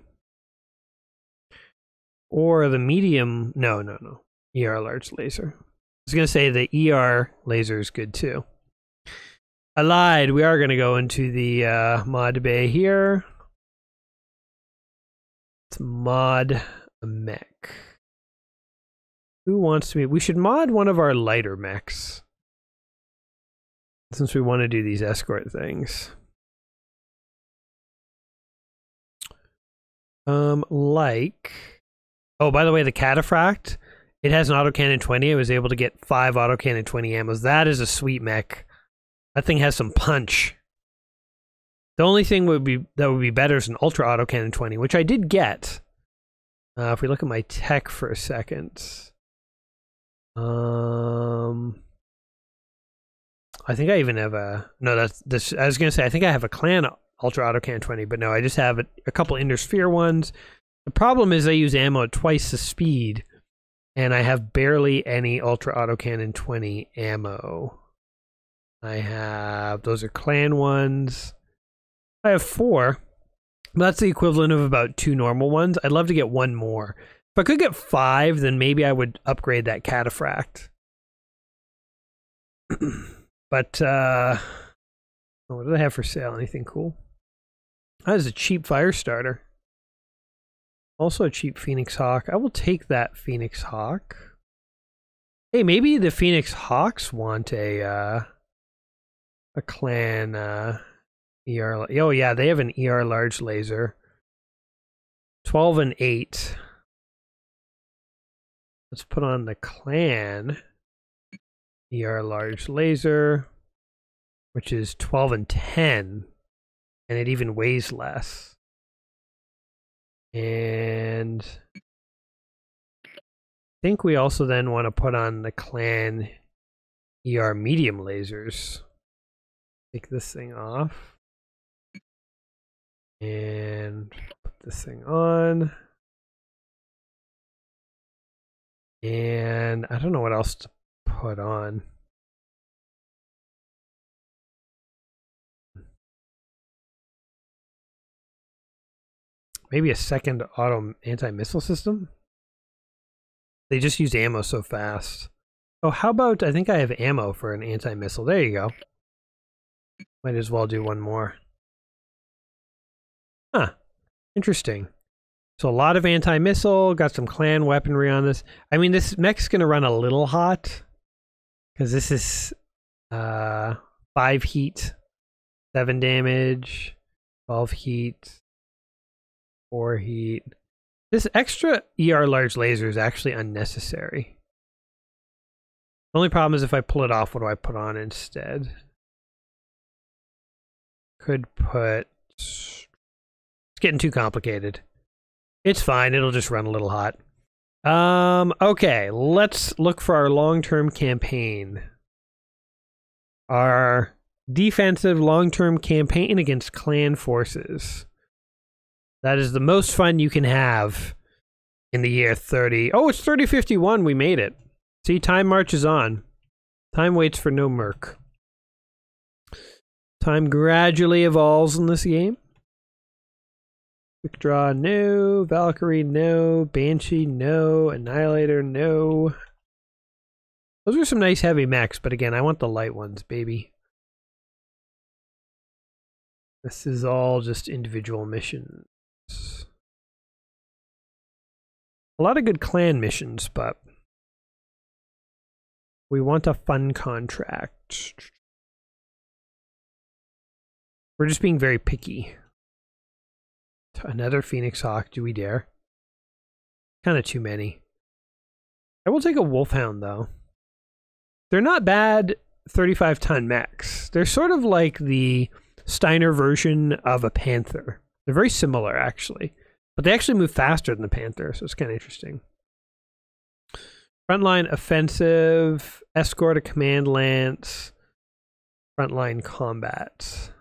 Or the medium... No, no, no. E R Large Laser. I was going to say the E R laser is good too. I lied. We are going to go into the uh, mod bay here. It's mod mech. Who wants to be? We should mod one of our lighter mechs. Since we want to do these escort things. Um, like. Oh, by the way, the Cataphract. It has an autocannon twenty. I was able to get five autocannon twenty ammos. That is a sweet mech. That thing has some punch. The only thing would be that would be better is an ultra autocannon twenty, which I did get. Uh, if we look at my tech for a second, um, I think I even have a no. That's this. I was gonna say I think I have a clan ultra autocannon twenty, but no, I just have a, a couple Intersphere ones. The problem is I use ammo at twice the speed. And I have barely any Ultra Autocannon twenty ammo. I have... Those are clan ones. I have four. That's the equivalent of about two normal ones. I'd love to get one more. If I could get five, then maybe I would upgrade that Cataphract. But, uh... What do they have for sale? Anything cool? That is a cheap fire starter. Also a cheap Phoenix Hawk. I will take that Phoenix Hawk. Hey, maybe the Phoenix Hawks want a uh, a clan uh, E R. Oh yeah, they have an E R large laser. Twelve and eight. Let's put on the clan E R large laser, which is twelve and ten, and it even weighs less. And I think we also then want to put on the clan E R medium lasers. Take this thing off. And put this thing on. And I don't know what else to put on. Maybe a second auto anti-missile system? They just used ammo so fast. Oh, how about... I think I have ammo for an anti-missile. There you go. Might as well do one more. Huh. Interesting. So a lot of anti-missile. Got some clan weaponry on this. I mean, this mech's gonna run a little hot. Because this is... Uh, five heat. seven damage. twelve heat. Or heat. This extra E R large laser is actually unnecessary. The only problem is if I pull it off, what do I put on instead? Could put It's getting too complicated. It's fine. It'll just run a little hot. Um, okay, let's look for our long-term campaign. Our defensive long-term campaign against clan forces. That is the most fun you can have in the year thirty. Oh, it's thirty fifty-one. We made it. See, time marches on. Time waits for no merc. Time gradually evolves in this game. Quick Draw, no. Valkyrie, no. Banshee, no. Annihilator, no. Those are some nice heavy mechs, but again, I want the light ones, baby. This is all just individual missions. A lot of good clan missions, but we want a fun contract. We're just being very picky. Another Phoenix Hawk, do we dare? Kind of too many. I will take a Wolfhound, though. They're not bad thirty-five ton mechs. They're sort of like the Steiner version of a Panther. They're very similar, actually. But they actually move faster than the Panther, so it's kind of interesting. Frontline offensive, escort a command lance, frontline combat.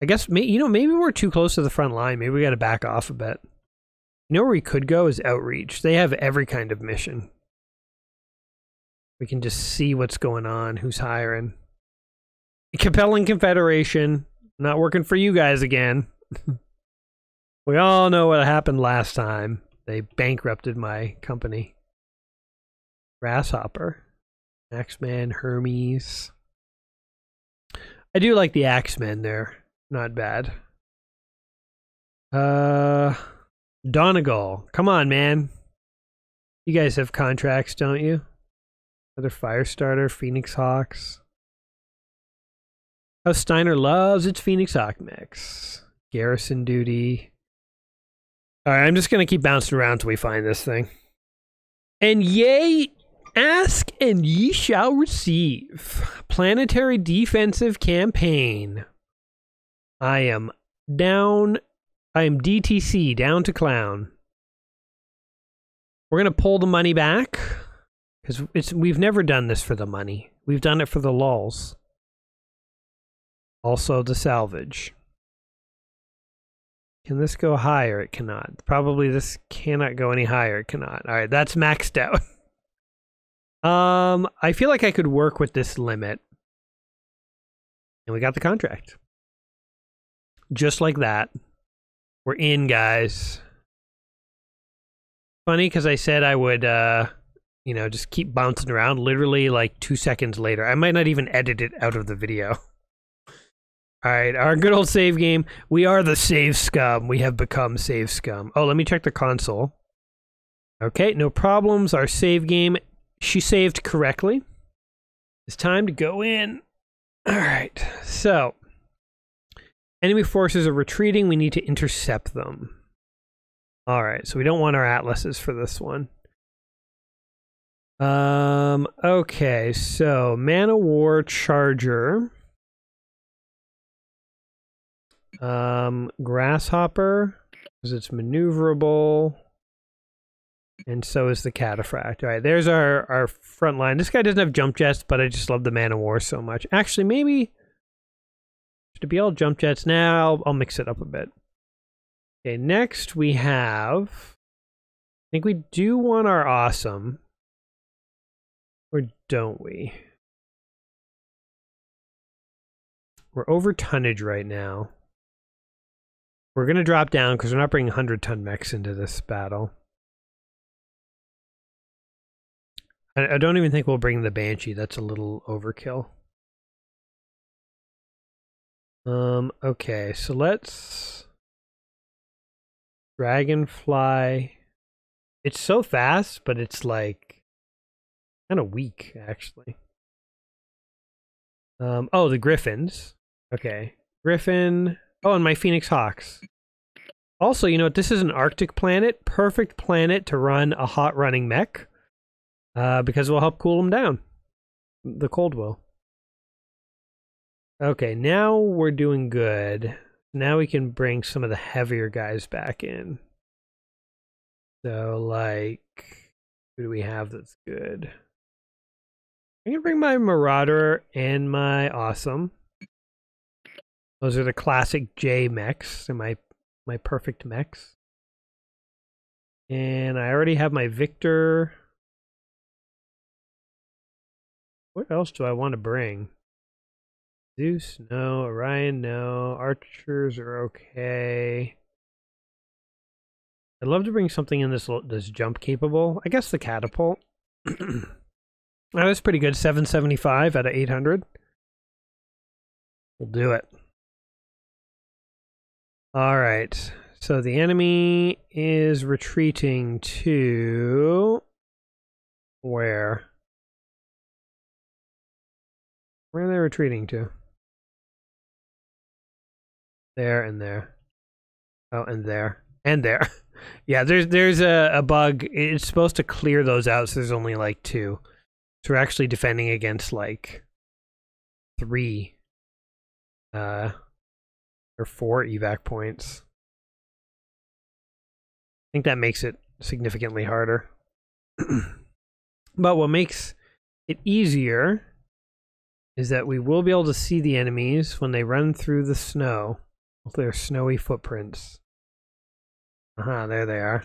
I guess, you know, maybe we're too close to the front line. Maybe we got to back off a bit. You know where we could go is Outreach. They have every kind of mission. We can just see what's going on, who's hiring. Capellan Confederation. Not working for you guys again. We all know what happened last time. They bankrupted my company. Grasshopper. Axeman, Hermes. I do like the Axemen there. Not bad. Uh, Donegal. Come on, man. You guys have contracts, don't you? Another Firestarter, Phoenix Hawks. House Steiner loves its Phoenix Hawk mix. Garrison duty. Alright, I'm just going to keep bouncing around till we find this thing. And yay! Ask and ye shall receive. Planetary defensive campaign. I am down. I am D T C, down to clown. We're going to pull the money back. Because it's we've never done this for the money. We've done it for the lulls. Also the salvage. Can this go higher? It cannot. Probably this cannot go any higher. It cannot. Alright, that's maxed out. um, I feel like I could work with this limit. And we got the contract. Just like that. We're in, guys. Funny, because I said I would, uh, you know, just keep bouncing around. Literally, like, two seconds later. I might not even edit it out of the video. Alright, our good old save game. We are the save scum. We have become save scum. Oh, let me check the console. Okay, no problems. Our save game. She saved correctly. It's time to go in. Alright, so. Enemy forces are retreating. We need to intercept them. Alright, so we don't want our atlases for this one. Um, okay, so Man of War Charger. Um, Grasshopper, because it's maneuverable. And so is the Cataphract. Alright, there's our, our front line. This guy doesn't have jump jets, but I just love the Man of War so much. Actually, maybe... to be all jump jets now. I'll, I'll mix it up a bit. Okay, next we have... I think we do want our awesome. Or don't we? We're over tonnage right now. We're going to drop down because we're not bringing one hundred ton mechs into this battle. I, I don't even think we'll bring the Banshee. That's a little overkill. Um, okay, so let's... Dragonfly. It's so fast, but it's like... kind of weak, actually. Um, oh, the Griffins. Okay. Griffin. Oh, and my Phoenix Hawks. Also, you know what? This is an Arctic planet. Perfect planet to run a hot running mech. Uh, because it will help cool them down. The cold will. Okay, now we're doing good. Now we can bring some of the heavier guys back in. So, like, who do we have that's good? I'm gonna bring my Marauder and my Awesome. Those are the classic J mechs. They're my, my perfect mechs. And I already have my Victor. What else do I want to bring? Zeus? No. Orion? No. Archers are okay. I'd love to bring something in this this jump capable. I guess the catapult. That was pretty good. seven seventy-five out of eight hundred. We'll do it. Alright. So the enemy is retreating to... Where? Where are they retreating to? There and there. Oh, and there. And there. Yeah, there's there's a, a bug. It's supposed to clear those out, so there's only like two. So we're actually defending against like three uh or four evac points. I think that makes it significantly harder. But what makes it easier is that we will be able to see the enemies when they run through the snow with their snowy footprints. Aha, uh-huh, there they are.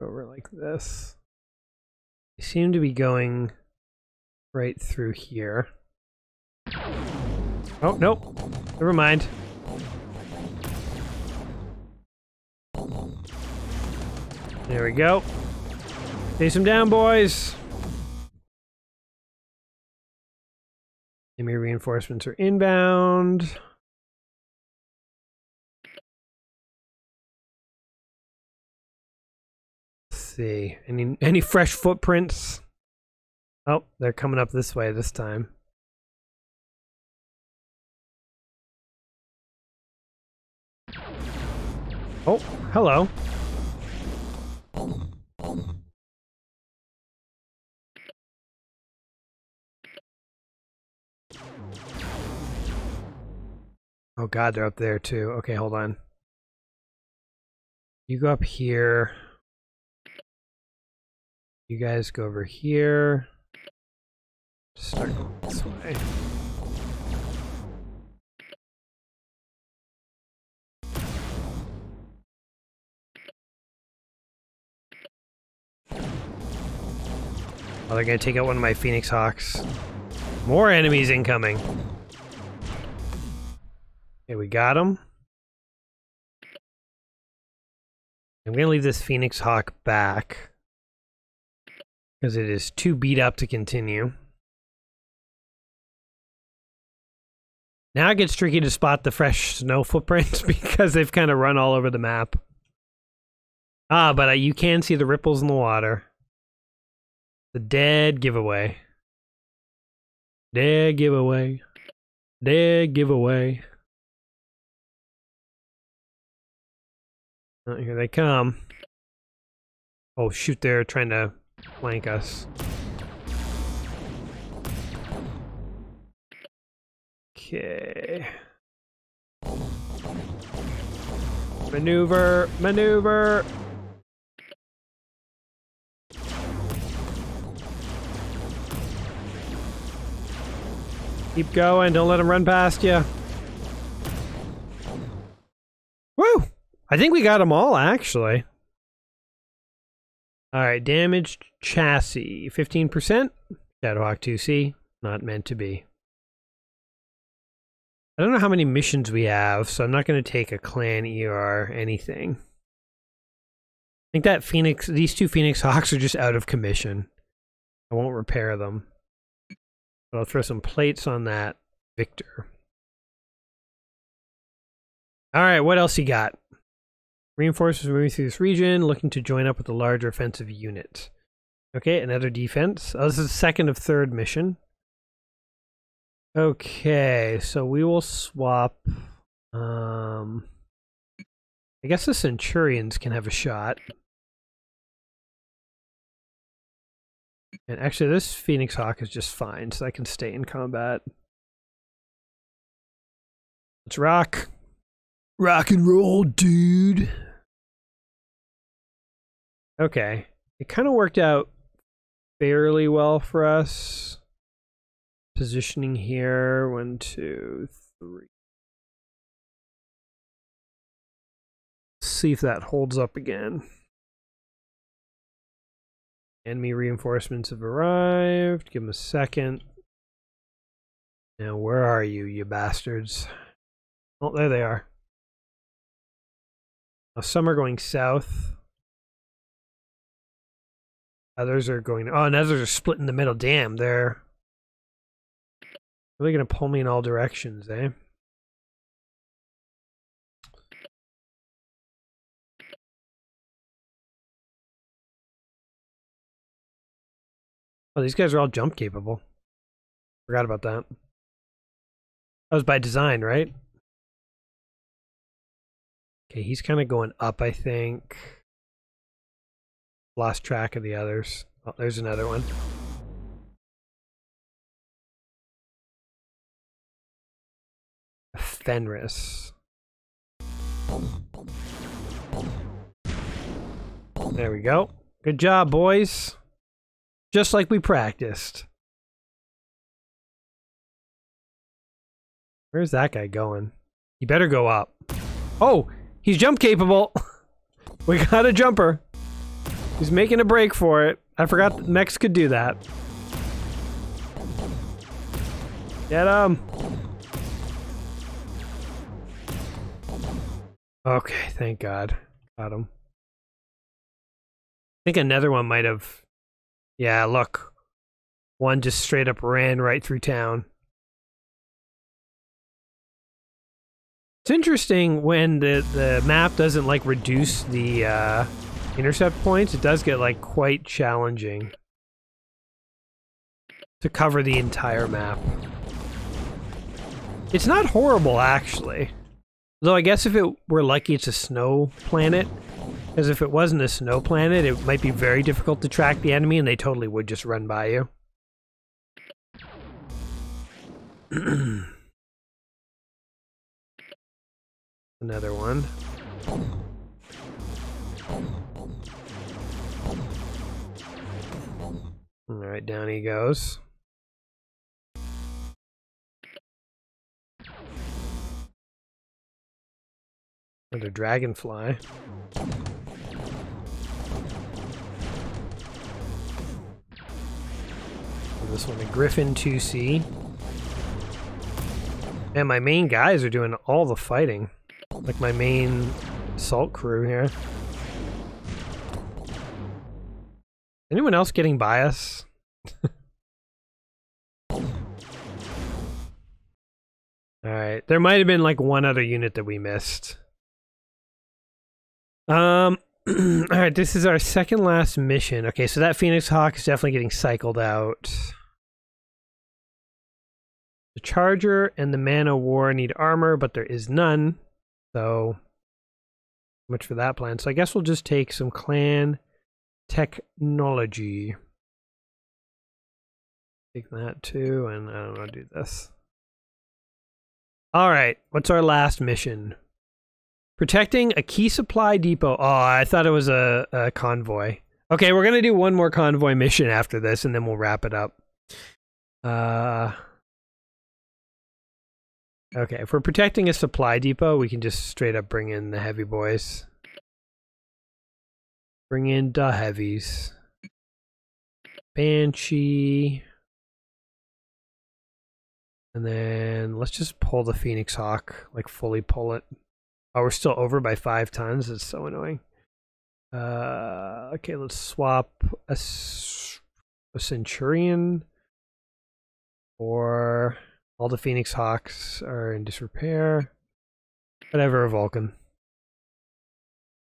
Over like this. They seem to be going right through here. Oh, nope. Never mind. There we go. Chase them down, boys! Enemy reinforcements are inbound. Let's see. Any any fresh footprints? Oh, they're coming up this way this time. Oh, hello. Oh god, they're up there too. Okay, hold on. You go up here. You guys go over here. Start going this way. Oh, they're gonna take out one of my Phoenix Hawks. More enemies incoming. Okay, we got him. I'm gonna leave this Phoenix Hawk back because it is too beat up to continue. Now it gets tricky to spot the fresh snow footprints because they've kind of run all over the map. Ah, but uh, you can see the ripples in the water. The dead giveaway. Dead giveaway. Dead giveaway. Oh, here they come. Oh shoot, they're trying to flank us. Okay. Maneuver, maneuver. Keep going, don't let them run past you. Woo! I think we got them all, actually. Alright, damaged chassis. fifteen percent. Shadowhawk two C. Not meant to be. I don't know how many missions we have, so I'm not going to take a clan E R anything. I think that Phoenix... These two Phoenix Hawks are just out of commission. I won't repair them. But I'll throw some plates on that Victor. Alright, what else you got? Reinforcements moving through this region, looking to join up with a larger offensive unit. Okay, another defense. Oh, this is the second of third mission. Okay, so we will swap. Um, I guess the Centurions can have a shot. And actually this Phoenix Hawk is just fine, so I can stay in combat. Let's rock. Rock and roll, dude. Okay. It kind of worked out fairly well for us. Positioning here. One, two, three. Let's see if that holds up again. Enemy reinforcements have arrived. Give them a second. Now, where are you, you bastards? Oh, there they are. Now, some are going south. Others are going... Oh, and others are split in the middle. Damn, they're... really going to pull me in all directions, eh? Oh, these guys are all jump capable. Forgot about that. That was by design, right? Okay, he's kind of going up, I think. Lost track of the others. Oh, there's another one. Fenris. There we go. Good job, boys. Just like we practiced. Where's that guy going? He better go up. Oh! He's jump capable. We got a jumper. He's making a break for it. I forgot that mechs could do that. Get him. Okay, thank God. Got him. I think another one might have... Yeah, look. One just straight up ran right through town. It's interesting when the, the map doesn't, like, reduce the uh, intercept points. It does get, like, quite challenging to cover the entire map. It's not horrible, actually. Though I guess if it were lucky, it's a snow planet. Because if it wasn't a snow planet, it might be very difficult to track the enemy, and they totally would just run by you. Another one. All right, down he goes. Another dragonfly. This one, a Griffin two C. And my main guys are doing all the fighting. Like my main assault crew here. Anyone else getting by us? Alright, there might have been like one other unit that we missed. Um, Alright, this is our second last mission. Okay, so that Phoenix Hawk is definitely getting cycled out. The Charger and the Man of War need armor, but there is none. So much for that plan. So I guess we'll just take some clan technology. Take that too, and I don't know, do this. All right, what's our last mission? Protecting a key supply depot. Oh, I thought it was a, a convoy. Okay, we're gonna do one more convoy mission after this, and then we'll wrap it up. Uh. Okay, if we're protecting a supply depot, we can just straight up bring in the heavy boys. Bring in the heavies. Banshee. And then let's just pull the Phoenix Hawk, like fully pull it. Oh, we're still over by five tons. It's so annoying. Uh, okay, let's swap a, a Centurion or... All the Phoenix Hawks are in disrepair. Whatever, a Vulcan.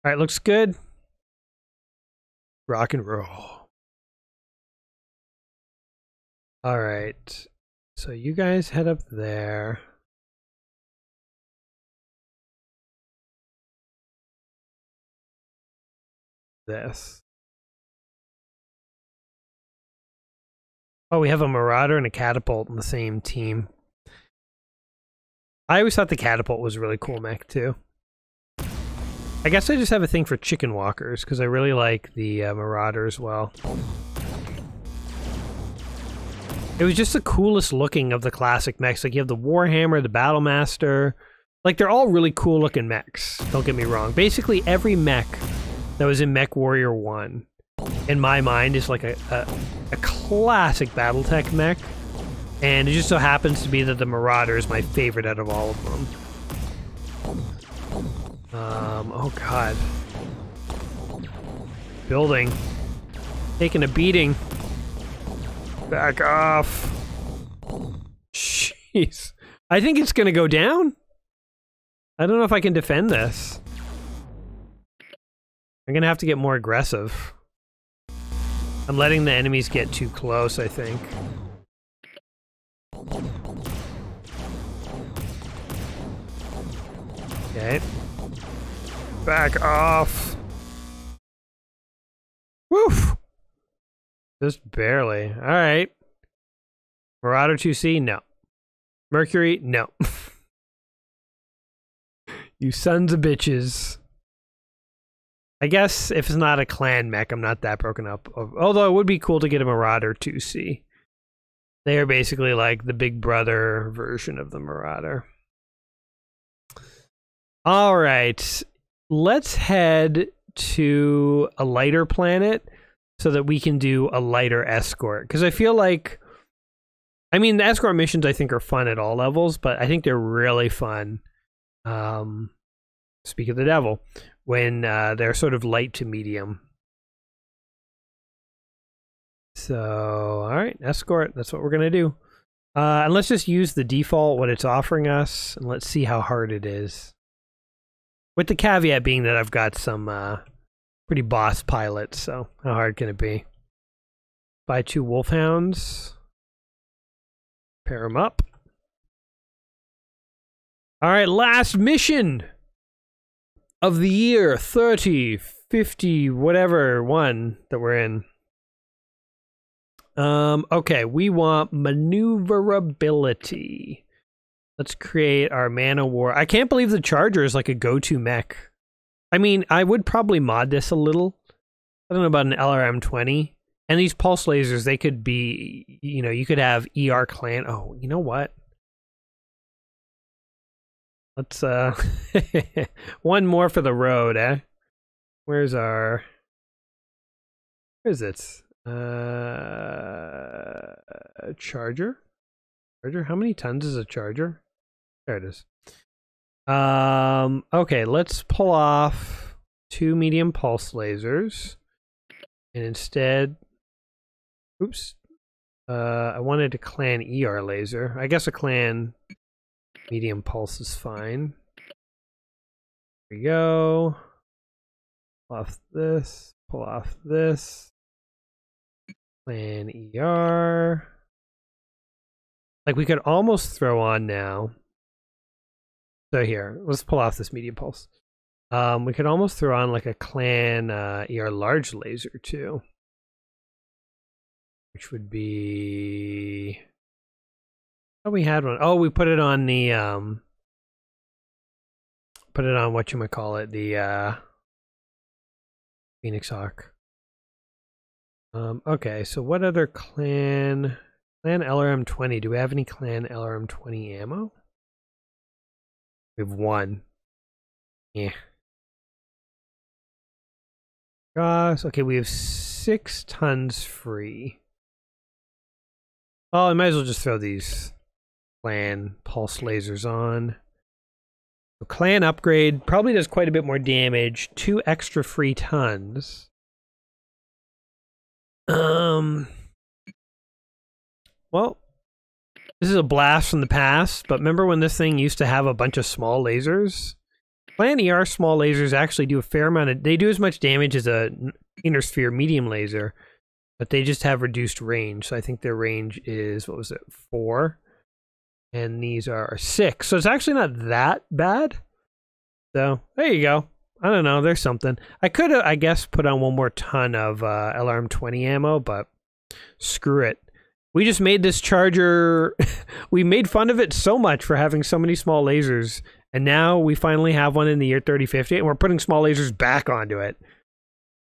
Alright, looks good. Rock and roll. Alright. So you guys head up there. This. Oh, we have a Marauder and a Catapult in the same team. I always thought the Catapult was a really cool mech, too. I guess I just have a thing for Chicken Walkers, because I really like the uh, Marauder as well. It was just the coolest looking of the classic mechs. Like, you have the Warhammer, the Battlemaster. Like, they're all really cool looking mechs, don't get me wrong. Basically, every mech that was in MechWarrior one, in my mind, is like a, a, a classic Battletech mech. And it just so happens to be that the Marauder is my favorite out of all of them. Um, oh god. Building. Taking a beating. Back off. Jeez. I think it's gonna go down. I don't know if I can defend this. I'm gonna have to get more aggressive. I'm letting the enemies get too close, I think. Okay. Back off. Woof. Just barely. All right. Marauder two C? No. Mercury? No. You sons of bitches. I guess if it's not a clan mech, I'm not that broken up. Although it would be cool to get a Marauder two C. They are basically like the Big Brother version of the Marauder. All right. Let's head to a lighter planet so that we can do a lighter escort. Because I feel like... I mean, the escort missions I think are fun at all levels, but I think they're really fun. Um, speak of the devil. When uh, they're sort of light to medium. So, alright, escort. That's what we're going to do. Uh, and let's just use the default, what it's offering us, and let's see how hard it is. With the caveat being that I've got some uh, pretty boss pilots, so how hard can it be? Buy two wolfhounds. Pair them up. Alright, last mission of the year. thirty, fifty, whatever one that we're in. Um, okay, we want maneuverability. Let's create our man-o-war. I can't believe the Charger is like a go-to mech. I mean, I would probably mod this a little. I don't know about an L R M twenty. And these pulse lasers, they could be, you know, you could have E R clan. Oh, you know what? Let's, uh, one more for the road, eh? Where's our, where's this? Uh, Charger? Charger? How many tons is a Charger? There it is. Um, okay, let's pull off two medium pulse lasers. And instead... Oops. Uh, I wanted a clan E R laser. I guess a clan medium pulse is fine. There we go. Pull off this. Pull off this. Clan E R. Like, we could almost throw on now. So here, let's pull off this medium pulse. Um, we could almost throw on like a clan uh, E R large laser too. Which would be... Oh, we had one. Oh, we put it on the... Um, put it on whatchamacallit, the uh, Phoenix Hawk. Um, okay, so what other clan... Clan L R M twenty. Do we have any Clan L R M twenty ammo? We have one. Yeah. Gosh. Okay, we have six tons free. Oh, I might as well just throw these Clan pulse lasers on. So Clan upgrade probably does quite a bit more damage. Two extra free tons. Um... Well, this is a blast from the past, but remember when this thing used to have a bunch of small lasers? Clan E R small lasers actually do a fair amount of... They do as much damage as a inner sphere medium laser, but they just have reduced range. So I think their range is, what was it, four? And these are six. So it's actually not that bad. So, there you go. I don't know, there's something. I could, I guess, put on one more ton of uh, L R M twenty ammo, but screw it. We just made this charger... we made fun of it so much for having so many small lasers. And now we finally have one in the year thirty fifty, and we're putting small lasers back onto it.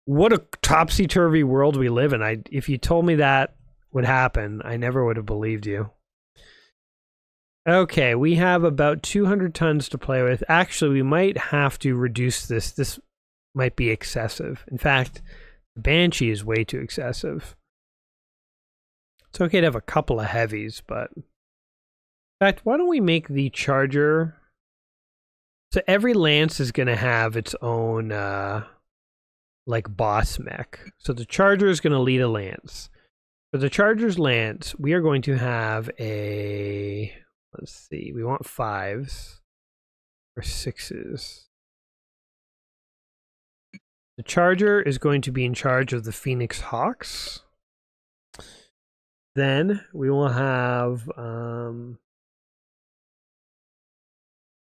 What a topsy-turvy world we live in. I, if you told me that would happen, I never would have believed you. Okay, we have about two hundred tons to play with. Actually, we might have to reduce this. This might be excessive. In fact, the Banshee is way too excessive. It's okay to have a couple of heavies, but... In fact, why don't we make the charger... So every lance is going to have its own, uh, like, boss mech. So the charger is going to lead a lance. For the charger's lance, we are going to have a... Let's see, we want fives or sixes. The charger is going to be in charge of the Phoenix Hawks. Then we will have um,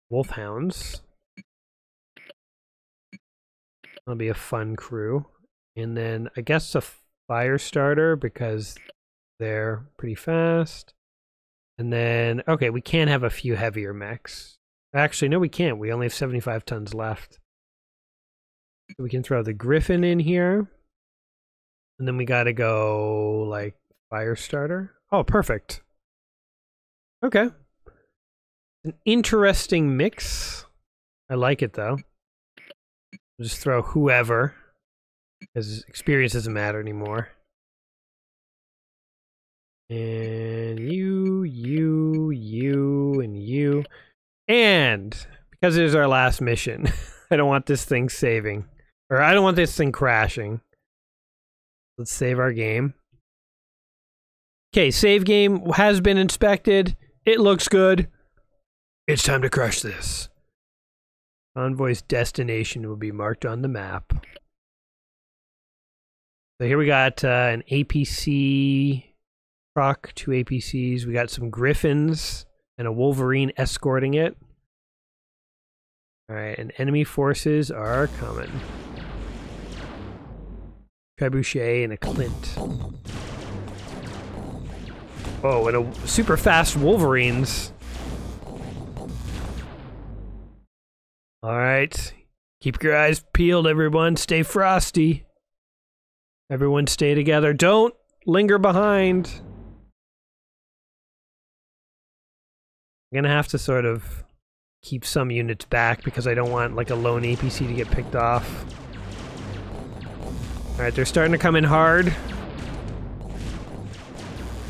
Wolfhounds. That'll be a fun crew. And then I guess a fire starter because they're pretty fast. And then, okay, we can have a few heavier mechs. Actually, no, we can't. We only have seventy-five tons left. So we can throw the Griffin in here. And then we got to go like... Fire starter. Oh, perfect. Okay. An interesting mix. I like it though. I'll just throw whoever, because experience doesn't matter anymore. And you, you, you, and you. And because it is our last mission, I don't want this thing saving. Or I don't want this thing crashing. Let's save our game. Okay, save game has been inspected. It looks good. It's time to crush this. Convoy's destination will be marked on the map. So here we got uh, an A P C truck, two A P Cs. We got some Griffins and a Wolverine escorting it. All right, and enemy forces are coming. Trebuchet and a Clint. Oh, and a super fast Wolverines. All right. Keep your eyes peeled, everyone. Stay frosty. Everyone stay together. Don't linger behind. I'm going to have to sort of keep some units back because I don't want like a lone A P C to get picked off. All right, they're starting to come in hard.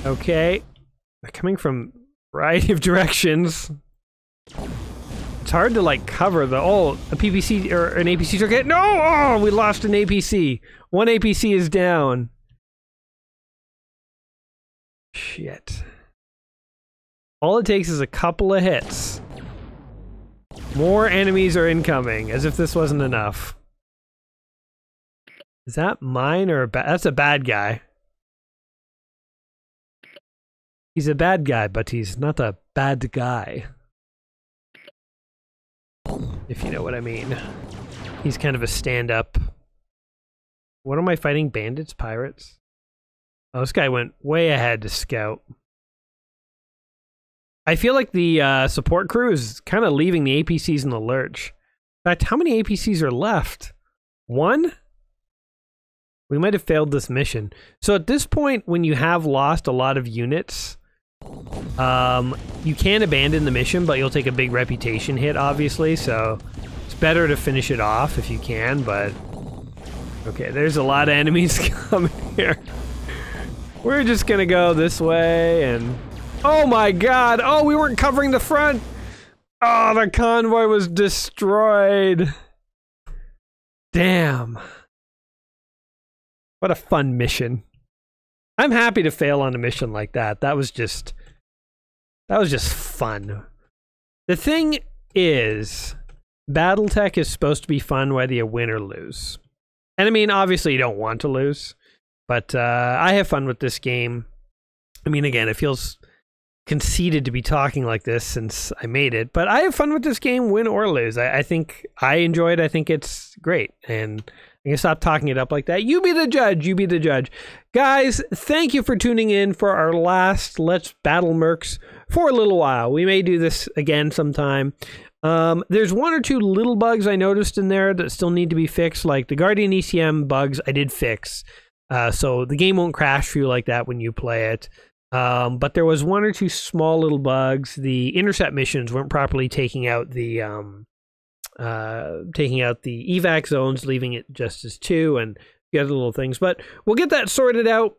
Okay, they're coming from a variety of directions. It's hard to like cover the oh a P P C or an A P C target. No, oh, we lost an A P C. One A P C is down. Shit. All it takes is a couple of hits. More enemies are incoming, as if this wasn't enough. Is that mine or a ba- that's a bad guy? He's a bad guy, but he's not a bad guy. If you know what I mean. He's kind of a stand-up. What am I fighting? Bandits? Pirates? Oh, this guy went way ahead to scout. I feel like the uh, support crew is kind of leaving the A P Cs in the lurch. In fact, how many A P Cs are left? One? We might have failed this mission. So at this point, when you have lost a lot of units... Um, you can abandon the mission, but you'll take a big reputation hit, obviously, so it's better to finish it off if you can, but... Okay, there's a lot of enemies coming here. We're just gonna go this way, and... Oh my god! Oh, we weren't covering the front! Oh, the convoy was destroyed! Damn. What a fun mission. I'm happy to fail on a mission like that. That was just... That was just fun. The thing is, Battletech is supposed to be fun whether you win or lose. And I mean, obviously you don't want to lose. But uh, I have fun with this game. I mean, again, it feels conceited to be talking like this since I made it. But I have fun with this game, win or lose. I, I think I enjoy it. I think it's great. And I can stop talking it up like that. You be the judge. You be the judge. Guys, thank you for tuning in for our last Let's Battle Mercs for a little while. We may do this again sometime. Um, there's one or two little bugs I noticed in there that still need to be fixed. Like the Guardian E C M bugs I did fix. Uh, so the game won't crash for you like that when you play it. Um, but there was one or two small little bugs. The intercept missions weren't properly taking out the... Um, uh taking out the evac zones, leaving it just as two, and the other little things, but we'll get that sorted out,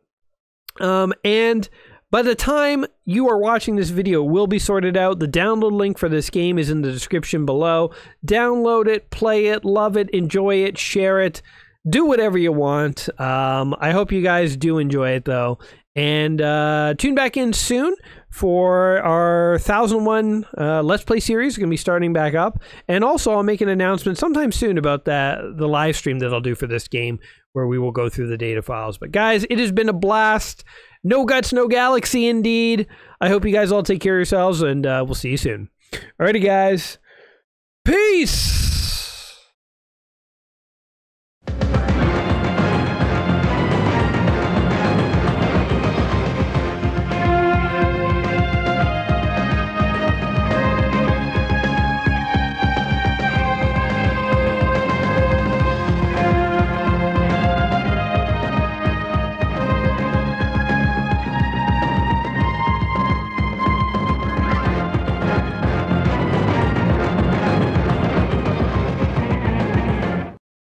um and by the time you are watching this video will be sorted out. The download link for this game is in the description below. Download it, play it, love it, enjoy it, share it, do whatever you want. um I hope you guys do enjoy it though, and uh tune back in soon for our one thousand one uh, Let's Play series. It's going to be starting back up. And also, I'll make an announcement sometime soon about that, the live stream that I'll do for this game, where we will go through the data files. But guys, it has been a blast. No guts, no galaxy, indeed. I hope you guys all take care of yourselves, and uh, we'll see you soon. Alrighty, guys. Peace!